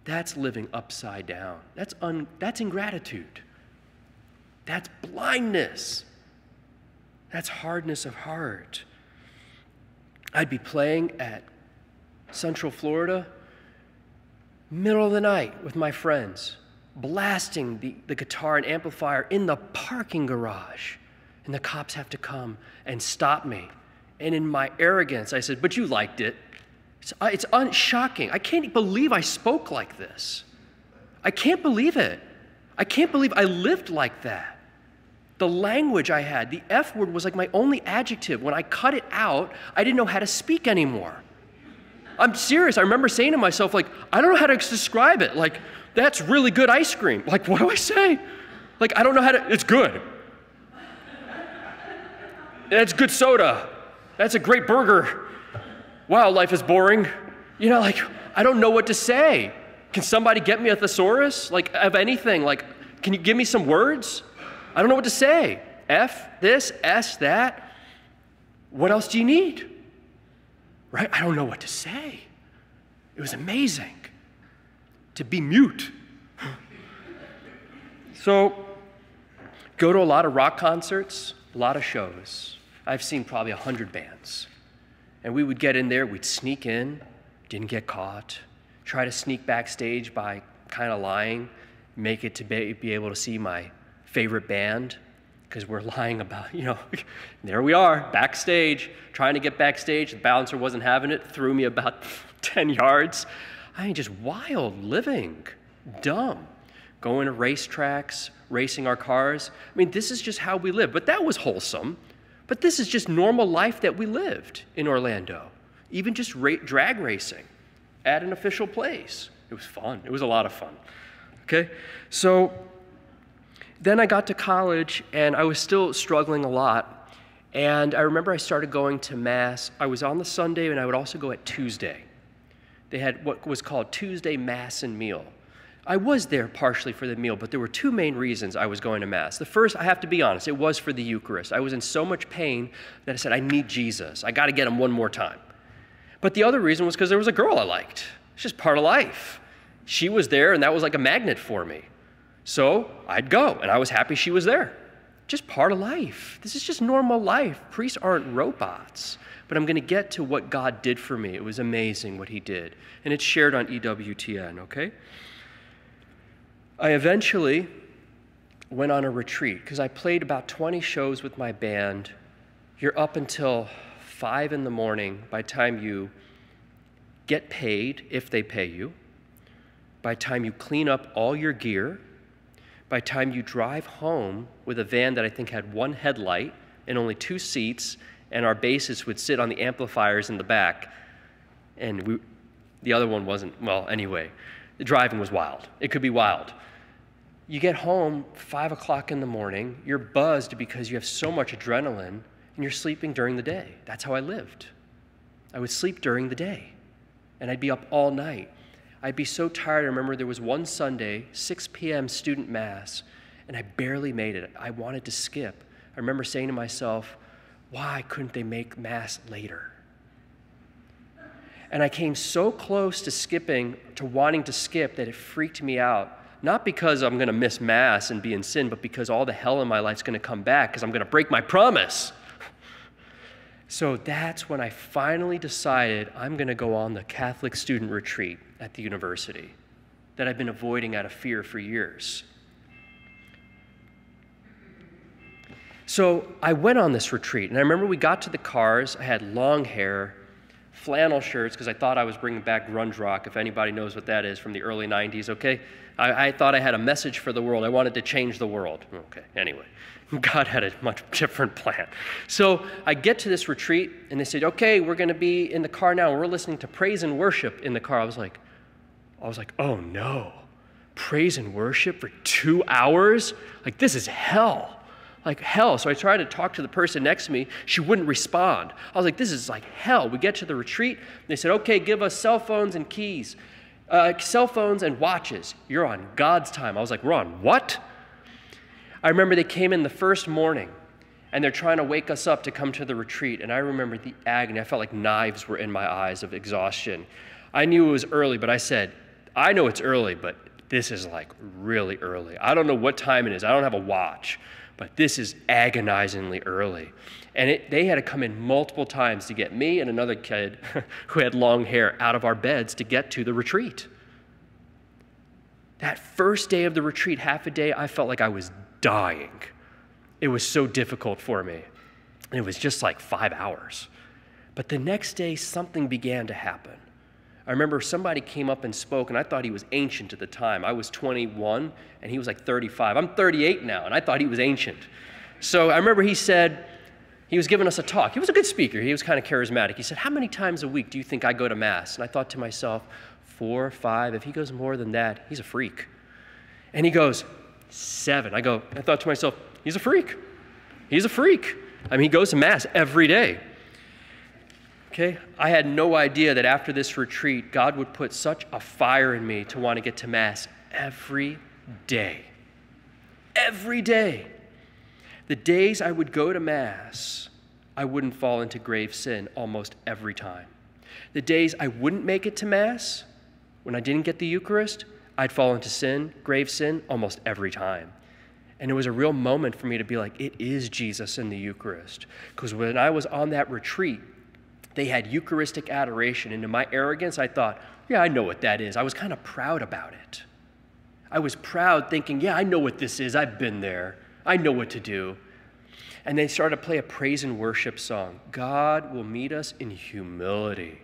That's living upside down. That's, un, that's ingratitude. That's blindness. That's hardness of heart. I'd be playing at Central Florida, middle of the night with my friends, blasting the, the guitar and amplifier in the parking garage. And the cops have to come and stop me. And in my arrogance, I said, but you liked it. It's, it's shocking. I can't believe I spoke like this. I can't believe it. I can't believe I lived like that. The language I had, the F word was like my only adjective. When I cut it out, I didn't know how to speak anymore. I'm serious. I remember saying to myself, like, I don't know how to describe it. Like, that's really good ice cream. Like, what do I say? Like, I don't know how to, it's good. That's good soda. That's a great burger. Wow, life is boring. You know, like, I don't know what to say. Can somebody get me a thesaurus? Like, of anything, like, can you give me some words? I don't know what to say. F this, S that. What else do you need? Right? I don't know what to say. It was amazing to be mute. So, go to a lot of rock concerts, a lot of shows. I've seen probably a hundred bands. And we would get in there, we'd sneak in, didn't get caught, try to sneak backstage by kind of lying, make it to be, be able to see my favorite band, because we're lying about, you know, there we are, backstage, trying to get backstage. The bouncer wasn't having it, threw me about ten yards. I mean, just wild living, dumb, going to racetracks, racing our cars. I mean, this is just how we live, but that was wholesome. But this is just normal life that we lived in Orlando, even just ra drag racing at an official place. It was fun. It was a lot of fun. Okay? So then I got to college, and I was still struggling a lot. And I remember I started going to Mass. I was on the Sunday, and I would also go at Tuesday. They had what was called Tuesday Mass and Meal. I was there partially for the meal, but there were two main reasons I was going to Mass. The first, I have to be honest, it was for the Eucharist. I was in so much pain that I said, I need Jesus. I got to get him one more time. But the other reason was because there was a girl I liked. It's just part of life. She was there, and that was like a magnet for me. So I'd go, and I was happy she was there. Just part of life. This is just normal life. Priests aren't robots. But I'm going to get to what God did for me. It was amazing what he did. And it's shared on E W T N, okay? I eventually went on a retreat because I played about twenty shows with my band. You're up until five in the morning by the time you get paid, if they pay you, by the time you clean up all your gear, by the time you drive home with a van that I think had one headlight and only two seats, and our bassist would sit on the amplifiers in the back, and we, the other one wasn't, well, anyway, the driving was wild. It could be wild. You get home five o'clock in the morning, you're buzzed because you have so much adrenaline, and you're sleeping during the day. That's how I lived. I would sleep during the day, and I'd be up all night. I'd be so tired. I remember there was one Sunday, six p m student mass, and I barely made it. I wanted to skip. I remember saying to myself, why couldn't they make mass later? And I came so close to skipping, to wanting to skip, that it freaked me out. Not because I'm going to miss Mass and be in sin, but because all the hell in my life's going to come back because I'm going to break my promise. So that's when I finally decided I'm going to go on the Catholic student retreat at the university that I've been avoiding out of fear for years. So I went on this retreat, and I remember we got to the cars. I had long hair, flannel shirts, because I thought I was bringing back grunge rock, if anybody knows what that is, from the early nineties, okay? I, I thought I had a message for the world. I wanted to change the world. Okay, anyway, God had a much different plan. So I get to this retreat, and they said, okay, we're going to be in the car now, and we're listening to praise and worship in the car. I was like, I was like, oh no, praise and worship for two hours? Like, this is hell. Like hell. So I tried to talk to the person next to me. She wouldn't respond. I was like, this is like hell. We get to the retreat. They said, okay, give us cell phones and keys. Uh, cell phones and watches. You're on God's time. I was like, we're on what? I remember they came in the first morning, and they're trying to wake us up to come to the retreat, and I remember the agony. I felt like knives were in my eyes of exhaustion. I knew it was early, but I said, I know it's early, but this is like really early. I don't know what time it is. I don't have a watch, but this is agonizingly early. And it, they had to come in multiple times to get me and another kid who had long hair out of our beds to get to the retreat. That first day of the retreat, half a day, I felt like I was dying. It was so difficult for me. It was just like five hours. But the next day, something began to happen. I remember somebody came up and spoke, and I thought he was ancient at the time. I was twenty-one, and he was like thirty-five. I'm thirty-eight now, and I thought he was ancient. So I remember he said, he was giving us a talk. He was a good speaker. He was kind of charismatic. He said, how many times a week do you think I go to Mass? And I thought to myself, four, five. If he goes more than that, he's a freak. And he goes, seven. I go, I thought to myself, he's a freak. He's a freak. I mean, he goes to Mass every day. Okay, I had no idea that after this retreat, God would put such a fire in me to want to get to Mass every day. Every day. The days I would go to Mass, I wouldn't fall into grave sin almost every time. The days I wouldn't make it to Mass, when I didn't get the Eucharist, I'd fall into sin, grave sin, almost every time. And it was a real moment for me to be like, it is Jesus in the Eucharist. Because when I was on that retreat, they had Eucharistic adoration, and in my arrogance, I thought, yeah, I know what that is. I was kind of proud about it. I was proud thinking, yeah, I know what this is. I've been there. I know what to do. And they started to play a praise and worship song. God will meet us in humility.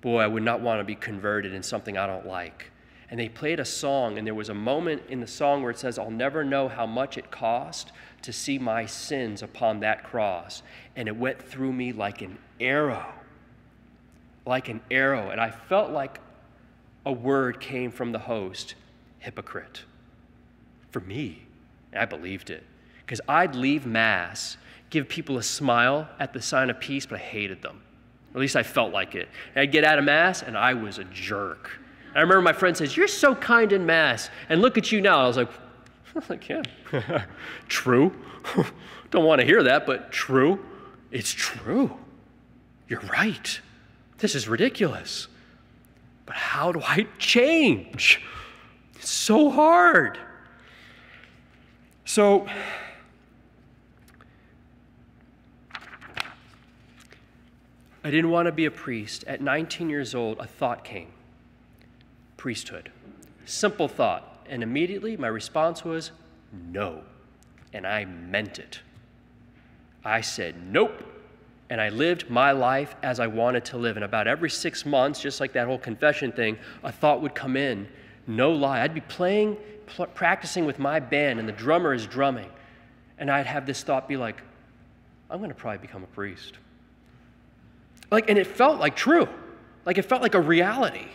Boy, I would not want to be converted in something I don't like. And they played a song, and there was a moment in the song where it says, I'll never know how much it cost to see my sins upon that cross. And it went through me like an arrow, like an arrow. And I felt like a word came from the host, hypocrite, for me. And I believed it, because I'd leave Mass, give people a smile at the sign of peace, but I hated them. Or at least I felt like it. And I'd get out of Mass, and I was a jerk. I remember my friend says, you're so kind in Mass, and look at you now. I was like, I was like yeah, true. Don't want to hear that, but true. It's true. You're right. This is ridiculous. But how do I change? It's so hard. So I didn't want to be a priest. At nineteen years old, a thought came. Priesthood. Simple thought. And immediately my response was no. And I meant it. I said nope. And I lived my life as I wanted to live. And about every six months, just like that whole confession thing, a thought would come in. No lie. I'd be playing, pl- practicing with my band, and the drummer is drumming. And I'd have this thought be like, I'm going to probably become a priest. Like, and it felt like true. Like, it felt like a reality.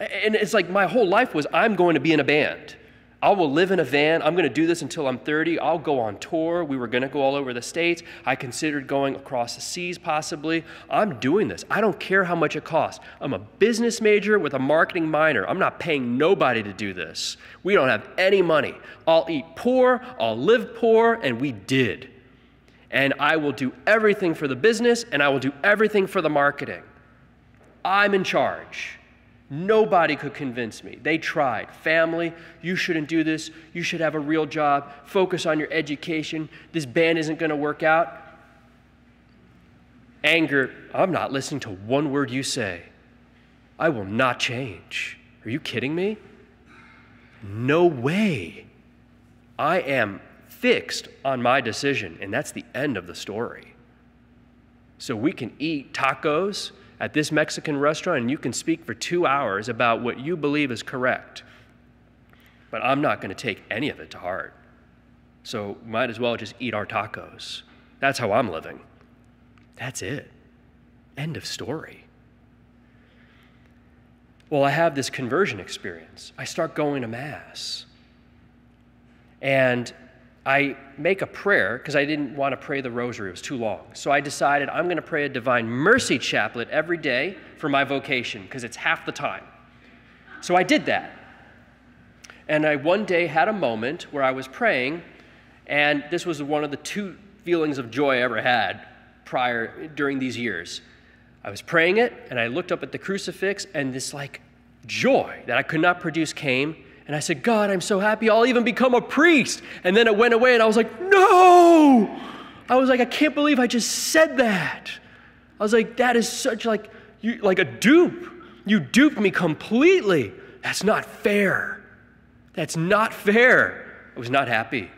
And it's like my whole life was, I'm going to be in a band. I will live in a van. I'm going to do this until I'm thirty. I'll go on tour. We were going to go all over the States. I considered going across the seas, possibly. I'm doing this. I don't care how much it costs. I'm a business major with a marketing minor. I'm not paying nobody to do this. We don't have any money. I'll eat poor. I'll live poor. And we did. And I will do everything for the business, and I will do everything for the marketing. I'm in charge. Nobody could convince me. They tried. Family, you shouldn't do this. You should have a real job. Focus on your education. This band isn't going to work out. Anger, I'm not listening to one word you say. I will not change. Are you kidding me? No way. I am fixed on my decision, and that's the end of the story. So we can eat tacos at this Mexican restaurant, and you can speak for two hours about what you believe is correct. But I'm not going to take any of it to heart. So might as well just eat our tacos. That's how I'm living. That's it. End of story. Well, I have this conversion experience. I start going to Mass. And I make a prayer, because I didn't want to pray the rosary. It was too long. So I decided I'm going to pray a Divine Mercy chaplet every day for my vocation, because it's half the time. So I did that. And I one day had a moment where I was praying, and this was one of the two feelings of joy I ever had prior, during these years. I was praying it, and I looked up at the crucifix, and this like joy that I could not produce came, and I said, God, I'm so happy I'll even become a priest. And then it went away, and I was like, no! I was like, I can't believe I just said that. I was like, that is such like, you, like a dupe. You duped me completely. That's not fair. That's not fair. I was not happy.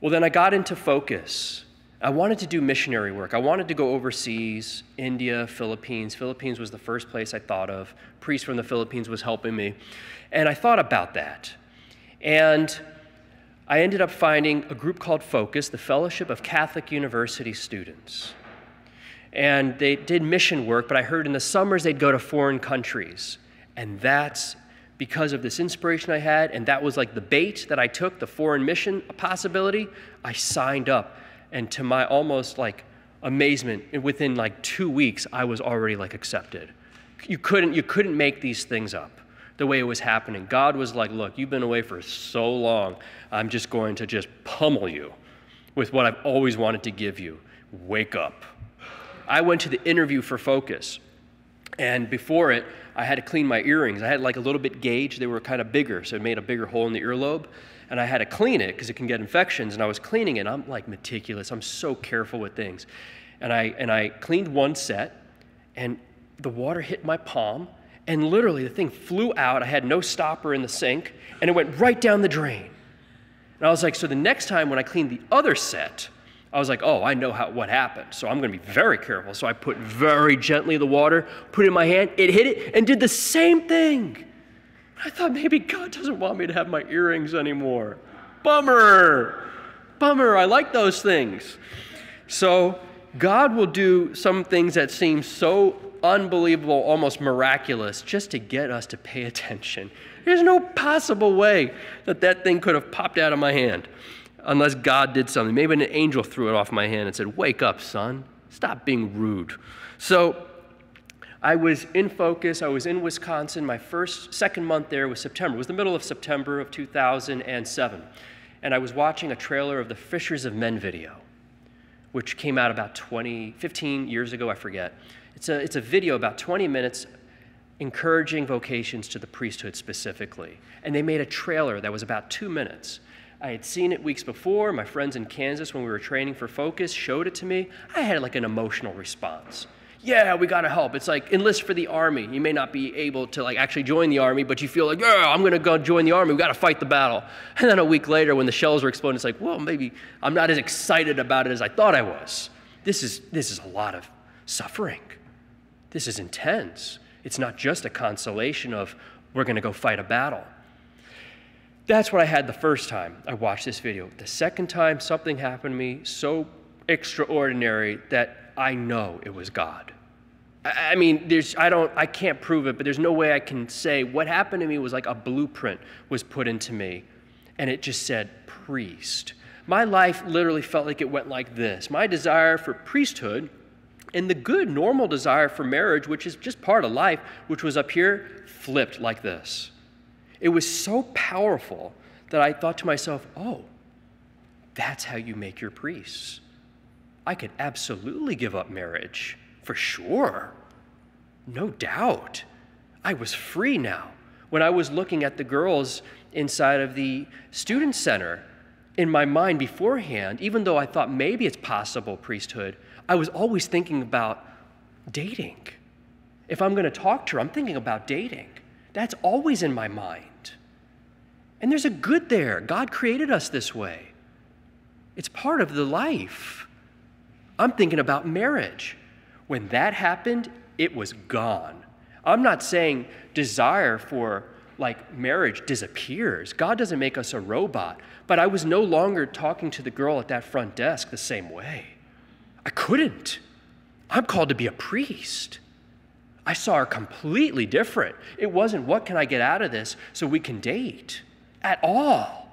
Well, then I got into focus. I wanted to do missionary work. I wanted to go overseas, India, Philippines. Philippines was the first place I thought of. A priest from the Philippines was helping me. And I thought about that. And I ended up finding a group called Focus, the Fellowship of Catholic University Students. And they did mission work, but I heard in the summers they'd go to foreign countries. And that's because of this inspiration I had, and that was like the bait that I took, the foreign mission possibility. I signed up, and to my almost like amazement, within like two weeks, I was already like accepted. You couldn't, you couldn't make these things up the way it was happening. God was like, look, you've been away for so long, I'm just going to just pummel you with what I've always wanted to give you. Wake up. I went to the interview for Focus, and before it, I had to clean my earrings. I had like a little bit gauge. They were kind of bigger, so it made a bigger hole in the earlobe, and I had to clean it because it can get infections, and I was cleaning it. I'm like meticulous. I'm so careful with things. And I, and I cleaned one set, and the water hit my palm, and literally the thing flew out. I had no stopper in the sink, and it went right down the drain. And I was like, so the next time when I cleaned the other set, I was like, oh, I know how, what happened, so I'm going to be very careful. So I put very gently the water, put it in my hand, it hit it, and did the same thing. I thought maybe God doesn't want me to have my earrings anymore. Bummer. Bummer. I like those things. So God will do some things that seem so unbelievable, almost miraculous, just to get us to pay attention. There's no possible way that that thing could have popped out of my hand. Unless God did something. Maybe an angel threw it off my hand and said, wake up, son. Stop being rude. So I was in Focus. I was in Wisconsin. My first, second month there was September. It was the middle of September of two thousand seven. And I was watching a trailer of the Fishers of Men video, which came out about twenty, fifteen years ago, I forget. It's a, it's a video about twenty minutes encouraging vocations to the priesthood specifically. And they made a trailer that was about two minutes. I had seen it weeks before. My friends in Kansas, when we were training for Focus, showed it to me. I had like an emotional response. Yeah, we got to help. It's like enlist for the army. You may not be able to like actually join the army, but you feel like, yeah, I'm going to go join the army. We got to fight the battle. And then a week later, when the shells were exploding, it's like, well, maybe I'm not as excited about it as I thought I was. This is, this is a lot of suffering. This is intense. It's not just a consolation of we're going to go fight a battle. That's what I had the first time I watched this video. The second time, something happened to me so extraordinary that I know it was God. I, I mean, there's, I don't, I can't prove it, but there's no way I can say what happened to me was like a blueprint was put into me, and it just said priest. My life literally felt like it went like this. My desire for priesthood and the good, normal desire for marriage, which is just part of life, which was up here, flipped like this. It was so powerful that I thought to myself, oh, that's how you make your priests. I could absolutely give up marriage, for sure. No doubt. I was free now. When I was looking at the girls inside of the student center, in my mind beforehand, even though I thought maybe it's possible priesthood, I was always thinking about dating. If I'm going to talk to her, I'm thinking about dating. That's always in my mind. And there's a good there. God created us this way. It's part of the life. I'm thinking about marriage. When that happened, it was gone. I'm not saying desire for like marriage disappears. God doesn't make us a robot. But I was no longer talking to the girl at that front desk the same way. I couldn't. I'm called to be a priest. I saw her completely different. It wasn't, what can I get out of this so we can date at all?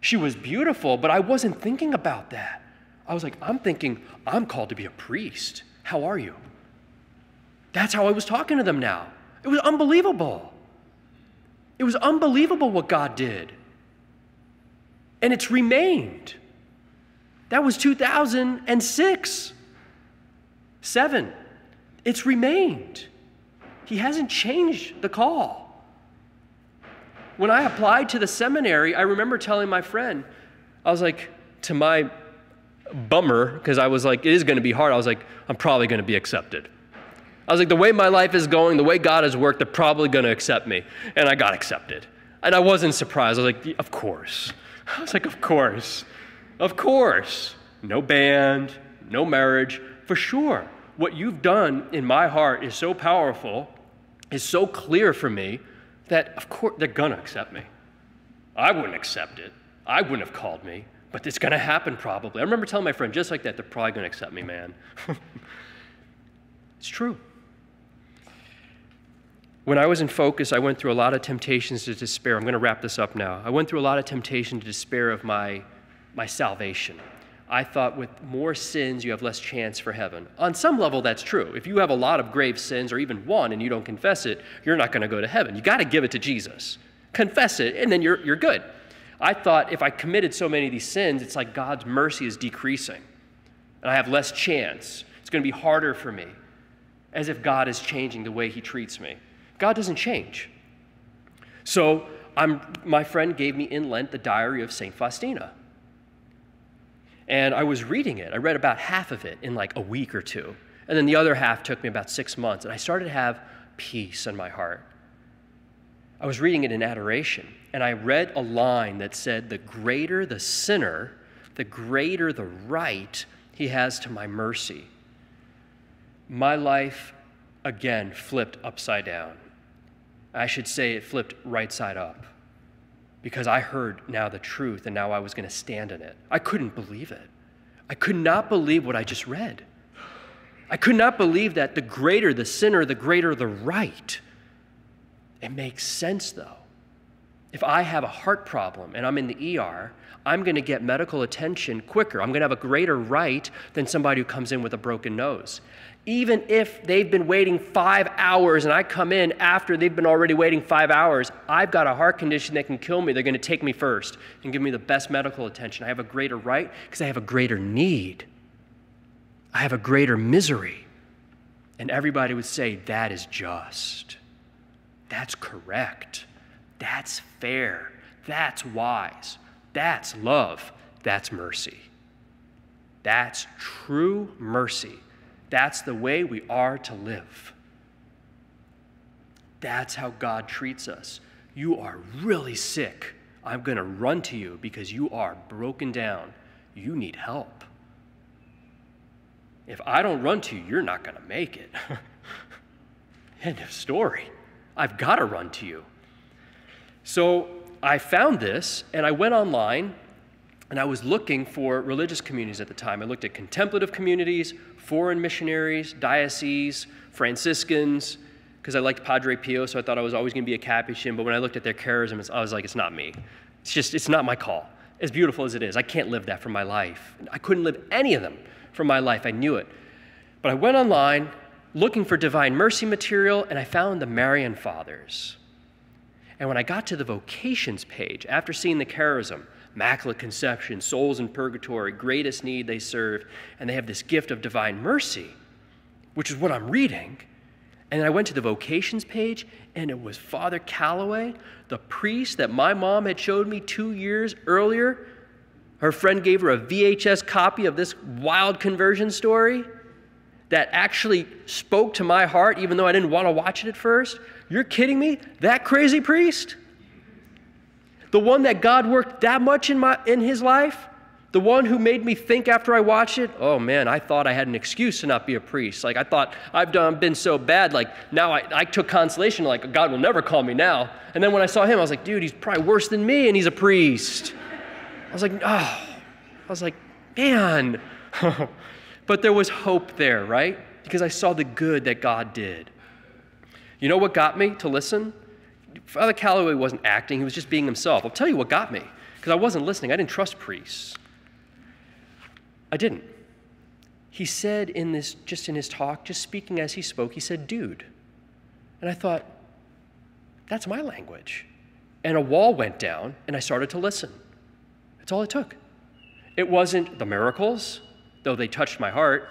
She was beautiful, but I wasn't thinking about that. I was like, I'm thinking, I'm called to be a priest. How are you? That's how I was talking to them now. It was unbelievable. It was unbelievable what God did. And it's remained. That was two thousand six, seven. It's remained. He hasn't changed the call. When I applied to the seminary, I remember telling my friend, I was like, to my bummer, because I was like, it is going to be hard. I was like, I'm probably going to be accepted. I was like, the way my life is going, the way God has worked, they're probably going to accept me. And I got accepted. And I wasn't surprised. I was like, of course. I was like, of course. Of course. No band, no marriage. For sure. What you've done in my heart is so powerful, is so clear for me, that of course they're gonna accept me. I wouldn't accept it. I wouldn't have called me, but it's gonna happen probably. I remember telling my friend just like that, they're probably gonna accept me, man. It's true. When I was in Focus, I went through a lot of temptations to despair. I'm gonna wrap this up now. I went through a lot of temptation to despair of my, my salvation. I thought with more sins, you have less chance for heaven. On some level, that's true. If you have a lot of grave sins or even one and you don't confess it, you're not going to go to heaven. You got to give it to Jesus. Confess it, and then you're, you're good. I thought if I committed so many of these sins, it's like God's mercy is decreasing, and I have less chance. It's going to be harder for me, as if God is changing the way he treats me. God doesn't change. So I'm, my friend gave me in Lent the diary of Saint Faustina. And I was reading it. I read about half of it in like a week or two. And then the other half took me about six months. And I started to have peace in my heart. I was reading it in adoration. And I read a line that said, the greater the sinner, the greater the right he has to my mercy. My life, again, flipped upside down. I should say it flipped right side up. Because I heard now the truth, and now I was going to stand in it. I couldn't believe it. I could not believe what I just read. I could not believe that the greater the sinner, the greater the right. It makes sense, though. If I have a heart problem and I'm in the E R, I'm going to get medical attention quicker. I'm going to have a greater right than somebody who comes in with a broken nose. Even if they've been waiting five hours and I come in after they've been already waiting five hours, I've got a heart condition that can kill me. They're going to take me first and give me the best medical attention. I have a greater right because I have a greater need. I have a greater misery. And everybody would say, that is just. That's correct. That's fair. That's wise. That's love. That's mercy. That's true mercy. That's the way we are to live. That's how God treats us. You are really sick. I'm going to run to you because you are broken down. You need help. If I don't run to you, you're not going to make it. End of story. I've got to run to you. So I found this, and I went online, and I was looking for religious communities at the time. I looked at contemplative communities, foreign missionaries, dioceses, Franciscans, because I liked Padre Pio, so I thought I was always going to be a Capuchin. But when I looked at their charism, I was like, it's not me. It's just, it's not my call. As beautiful as it is, I can't live that for my life. I couldn't live any of them for my life. I knew it. But I went online looking for Divine Mercy material, and I found the Marian Fathers. And when I got to the vocations page, after seeing the charism, Immaculate Conception, souls in purgatory, greatest need they serve, and they have this gift of divine mercy, which is what I'm reading. And I went to the vocations page, and it was Father Calloway, the priest that my mom had showed me two years earlier. Her friend gave her a V H S copy of this wild conversion story that actually spoke to my heart, even though I didn't want to watch it at first. You're kidding me? That crazy priest? The one that God worked that much in my in his life? The one who made me think after I watched it, oh man, I thought I had an excuse to not be a priest. Like I thought I've done been so bad, like now I, I took consolation, like God will never call me now. And then when I saw him, I was like, dude, he's probably worse than me and he's a priest. I was like, oh, I was like, man. But there was hope there, right? Because I saw the good that God did. You know what got me to listen? Father Calloway wasn't acting. He was just being himself. I'll tell you what got me, because I wasn't listening. I didn't trust priests. I didn't. He said in this, just in his talk, just speaking as he spoke, he said, dude. And I thought, that's my language. and a wall went down, and I started to listen. That's all it took. It wasn't the miracles, though they touched my heart.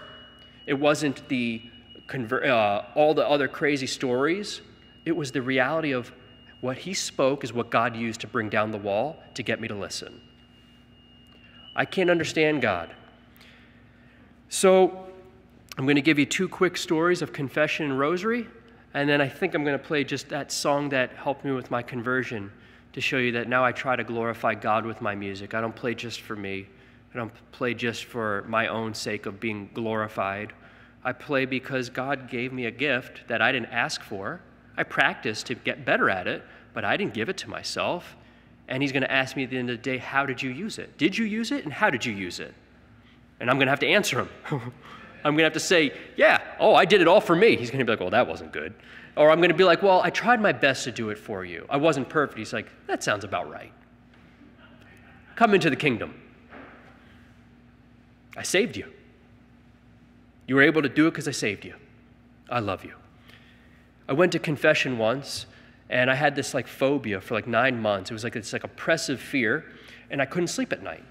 It wasn't the conver- uh, all the other crazy stories. It was the reality of what he spoke is what God used to bring down the wall to get me to listen. I can't understand God. So I'm going to give you two quick stories of confession and rosary, and then I think I'm going to play just that song that helped me with my conversion to show you that now I try to glorify God with my music. I don't play just for me. I don't play just for my own sake of being glorified. I play because God gave me a gift that I didn't ask for. I practiced to get better at it, but I didn't give it to myself. And he's going to ask me at the end of the day, how did you use it? Did you use it, and how did you use it? And I'm going to have to answer him. I'm going to have to say, yeah, oh, I did it all for me. He's going to be like, well, that wasn't good. Or I'm going to be like, well, I tried my best to do it for you. I wasn't perfect. He's like, that sounds about right. Come into the kingdom. I saved you. You were able to do it because I saved you. I love you. I went to confession once, and I had this like phobia for like nine months. It was like this like oppressive fear, and I couldn't sleep at night.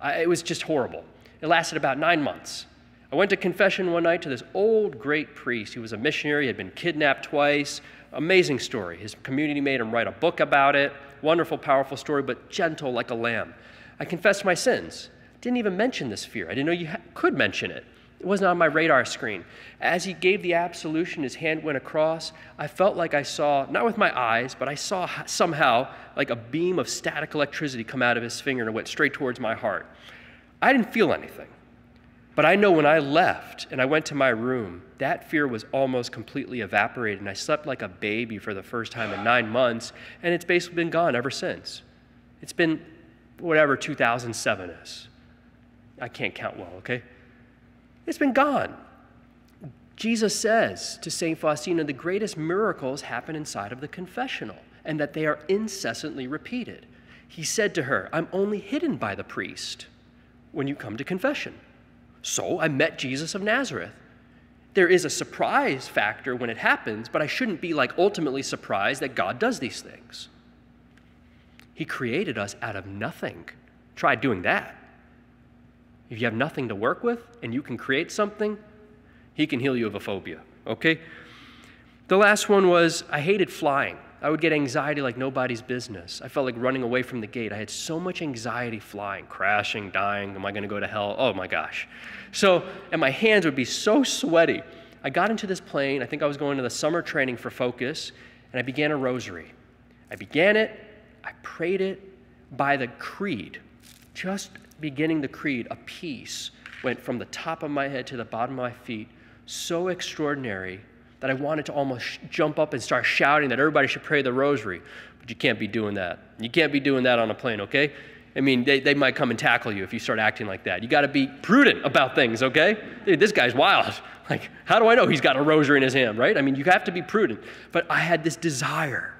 I, it was just horrible. It lasted about nine months. I went to confession one night to this old great priest. He was a missionary, had been kidnapped twice. Amazing story. His community made him write a book about it. Wonderful, powerful story, but gentle like a lamb. I confessed my sins. Didn't even mention this fear. I didn't know you ha- could mention it. It wasn't on my radar screen. As he gave the absolution, his hand went across. I felt like I saw, not with my eyes, but I saw somehow like a beam of static electricity come out of his finger, and it went straight towards my heart. I didn't feel anything. But I know when I left and I went to my room, that fear was almost completely evaporated, and I slept like a baby for the first time in nine months, and it's basically been gone ever since. It's been whatever two thousand seven is. I can't count well, okay? It's been gone. Jesus says to Saint Faustina, the greatest miracles happen inside of the confessional, and that they are incessantly repeated. He said to her, I'm only hidden by the priest when you come to confession. So I met Jesus of Nazareth. There is a surprise factor when it happens, but I shouldn't be like ultimately surprised that God does these things. He created us out of nothing. Try doing that. If you have nothing to work with and you can create something, he can heal you of a phobia, okay? The last one was I hated flying. I would get anxiety like nobody's business. I felt like running away from the gate. I had so much anxiety flying, crashing, dying. Am I going to go to hell? Oh, my gosh. So, and my hands would be so sweaty. I got into this plane. I think I was going to the summer training for Focus, and I began a rosary. I began it. I prayed it by the creed, just beginning the creed, a peace went from the top of my head to the bottom of my feet, so extraordinary that I wanted to almost sh- jump up and start shouting that everybody should pray the rosary. But you can't be doing that. You can't be doing that on a plane, okay? I mean, they, they might come and tackle you if you start acting like that. You got to be prudent about things, okay? Dude, this guy's wild. Like, how do I know he's got a rosary in his hand, right? I mean, you have to be prudent. But I had this desire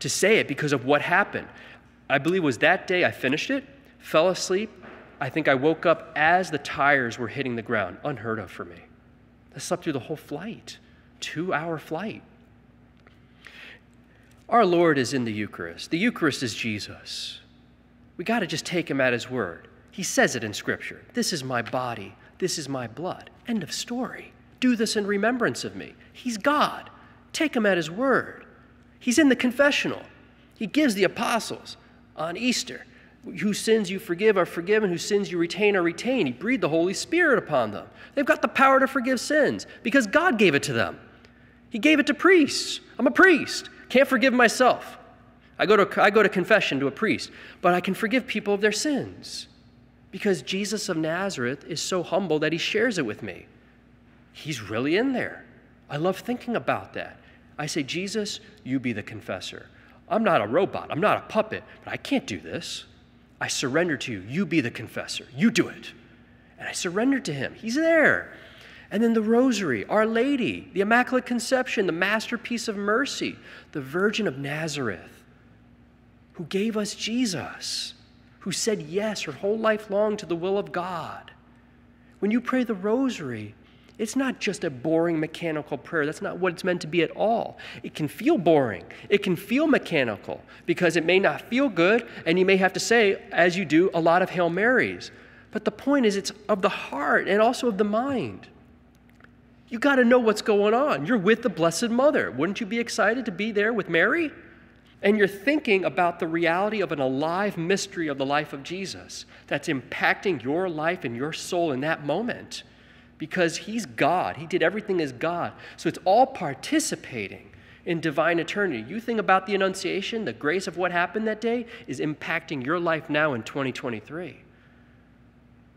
to say it because of what happened. I believe it was that day I finished it. Fell asleep. I think I woke up as the tires were hitting the ground. Unheard of for me. I slept through the whole flight, two-hour flight. Our Lord is in the Eucharist. The Eucharist is Jesus. We got to just take him at his word. He says it in Scripture. This is my body. This is my blood. End of story. Do this in remembrance of me. He's God. Take him at his word. He's in the confessional. He gives the apostles on Easter. Whose sins you forgive are forgiven, whose sins you retain are retained. He breathed the Holy Spirit upon them. They've got the power to forgive sins because God gave it to them. He gave it to priests. I'm a priest. Can't forgive myself. I go to, I go to confession to a priest, but I can forgive people of their sins because Jesus of Nazareth is so humble that he shares it with me. He's really in there. I love thinking about that. I say, Jesus, you be the confessor. I'm not a robot. I'm not a puppet, but I can't do this. I surrender to you. You be the confessor. You do it. And I surrender to him. He's there. And then the rosary, Our Lady, the Immaculate Conception, the masterpiece of mercy, the Virgin of Nazareth, who gave us Jesus, who said yes her whole life long to the will of God. When you pray the rosary, It's not just a boring mechanical prayer. That's not what it's meant to be at all. It can feel boring. It can feel mechanical because it may not feel good, and you may have to say, as you do, a lot of Hail Marys. But the point is it's of the heart and also of the mind. You got to know what's going on. You're with the Blessed Mother. Wouldn't you be excited to be there with Mary? And you're thinking about the reality of an alive mystery of the life of Jesus that's impacting your life and your soul in that moment because he's God. He did everything as God. So it's all participating in divine eternity. You think about the Annunciation, the grace of what happened that day is impacting your life now in twenty twenty-three.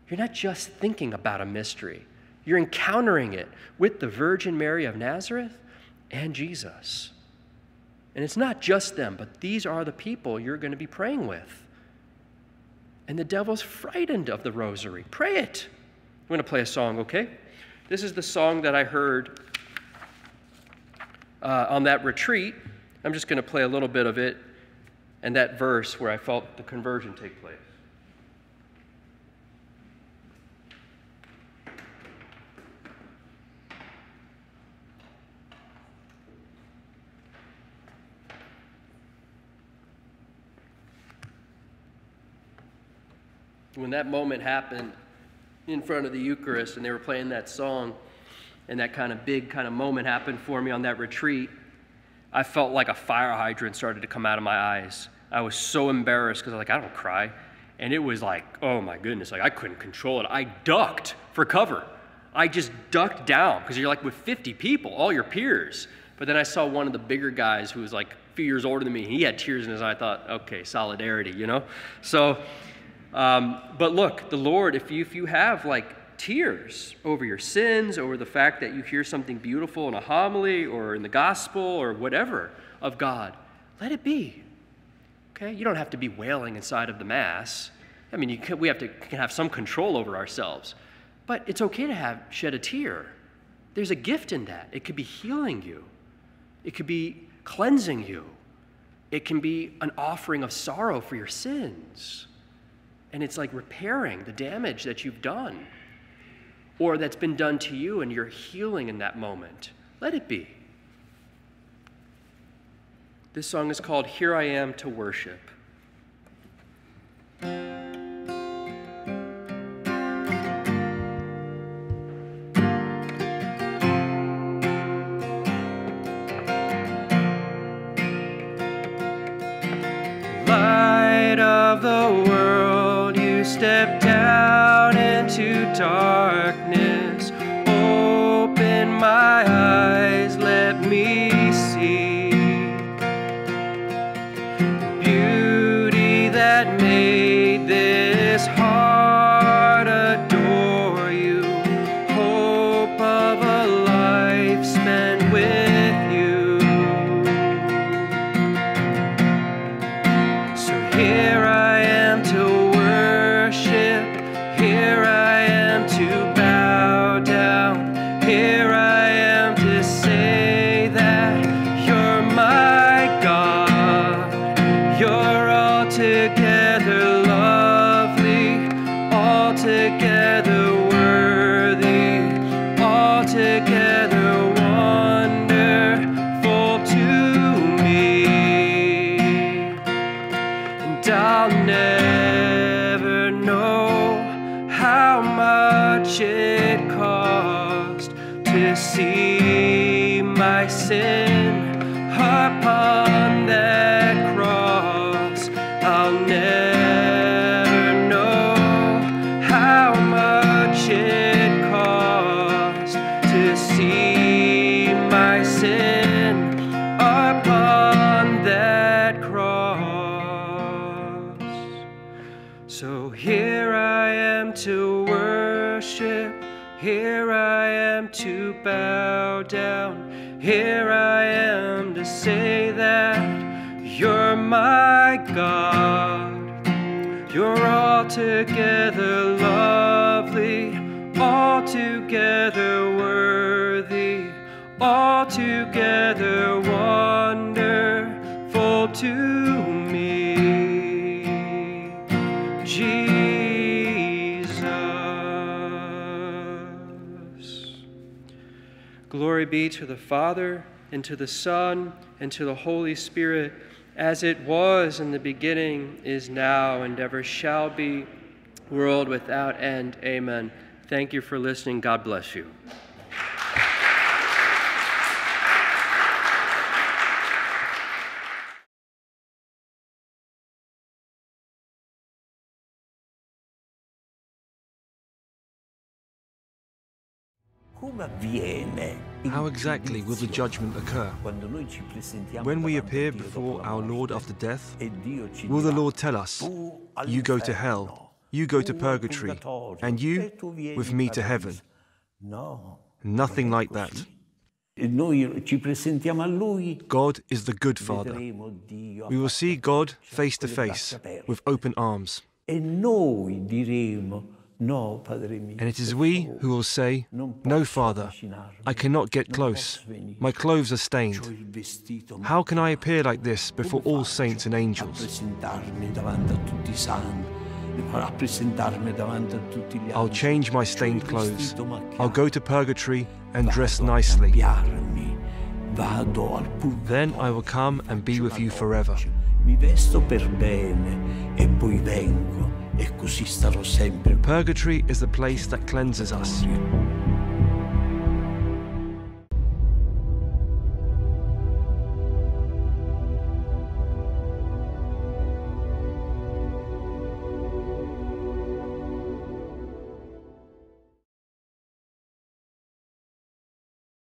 You're not just thinking about a mystery. You're encountering it with the Virgin Mary of Nazareth and Jesus. And it's not just them, but these are the people you're going to be praying with. And the devil's frightened of the rosary. Pray it. I'm going to play a song, okay? This is the song that I heard uh, on that retreat. I'm just going to play a little bit of it and that verse where I felt the conversion take place. When that moment happened in front of the Eucharist and they were playing that song and that kind of big kind of moment happened for me on that retreat, I felt like a fire hydrant started to come out of my eyes. I was so embarrassed because I was like, I don't cry. And it was like, oh my goodness, like I couldn't control it. I ducked for cover. I just ducked down because you're like with fifty people, all your peers. But then I saw one of the bigger guys who was like a few years older than me. He had tears in his eye. I thought, okay, solidarity, you know? So. Um, but look, the Lord, if you, if you have like tears over your sins, over the fact that you hear something beautiful in a homily or in the gospel or whatever of God, let it be, okay? You don't have to be wailing inside of the Mass. I mean, you can, we have to can have some control over ourselves, but it's okay to have shed a tear. There's a gift in that. It could be healing you. It could be cleansing you. It can be an offering of sorrow for your sins. And it's like repairing the damage that you've done or that's been done to you and you're healing in that moment. Let it be. This song is called Here I Am to Worship. Light of the world, step down into darkness, open my eyes, let me see the beauty that made this heart adore you, hope of a life spent with you. So here I am to here I am to bow down, here I am to say that you're my God, you're altogether lovely, altogether worthy, altogether wonderful to me, and I'll never know how much it cost to see my sin upon that cross. I'll never know how much it cost to see my sin upon that cross. So here I am to worship, here I am to bow down, here I am to say that you're my God, you're altogether lovely, altogether worthy, altogether wonderful to me, Jesus. Glory be to the Father, and to the Son, and to the Holy Spirit, as it was in the beginning, is now, and ever shall be, world without end. Amen. Thank you for listening. God bless you. How exactly will the judgment occur? When we appear before our Lord after death, will the Lord tell us, "You go to hell, you go to purgatory, and you with me to heaven"? Nothing like that. God is the good Father. We will see God face to face, with open arms. And it is we who will say, "No, Father, I cannot get close. My clothes are stained. How can I appear like this before all saints and angels? I'll change my stained clothes. I'll go to purgatory and dress nicely. Then I will come and be with you forever." Purgatory is the place that cleanses us.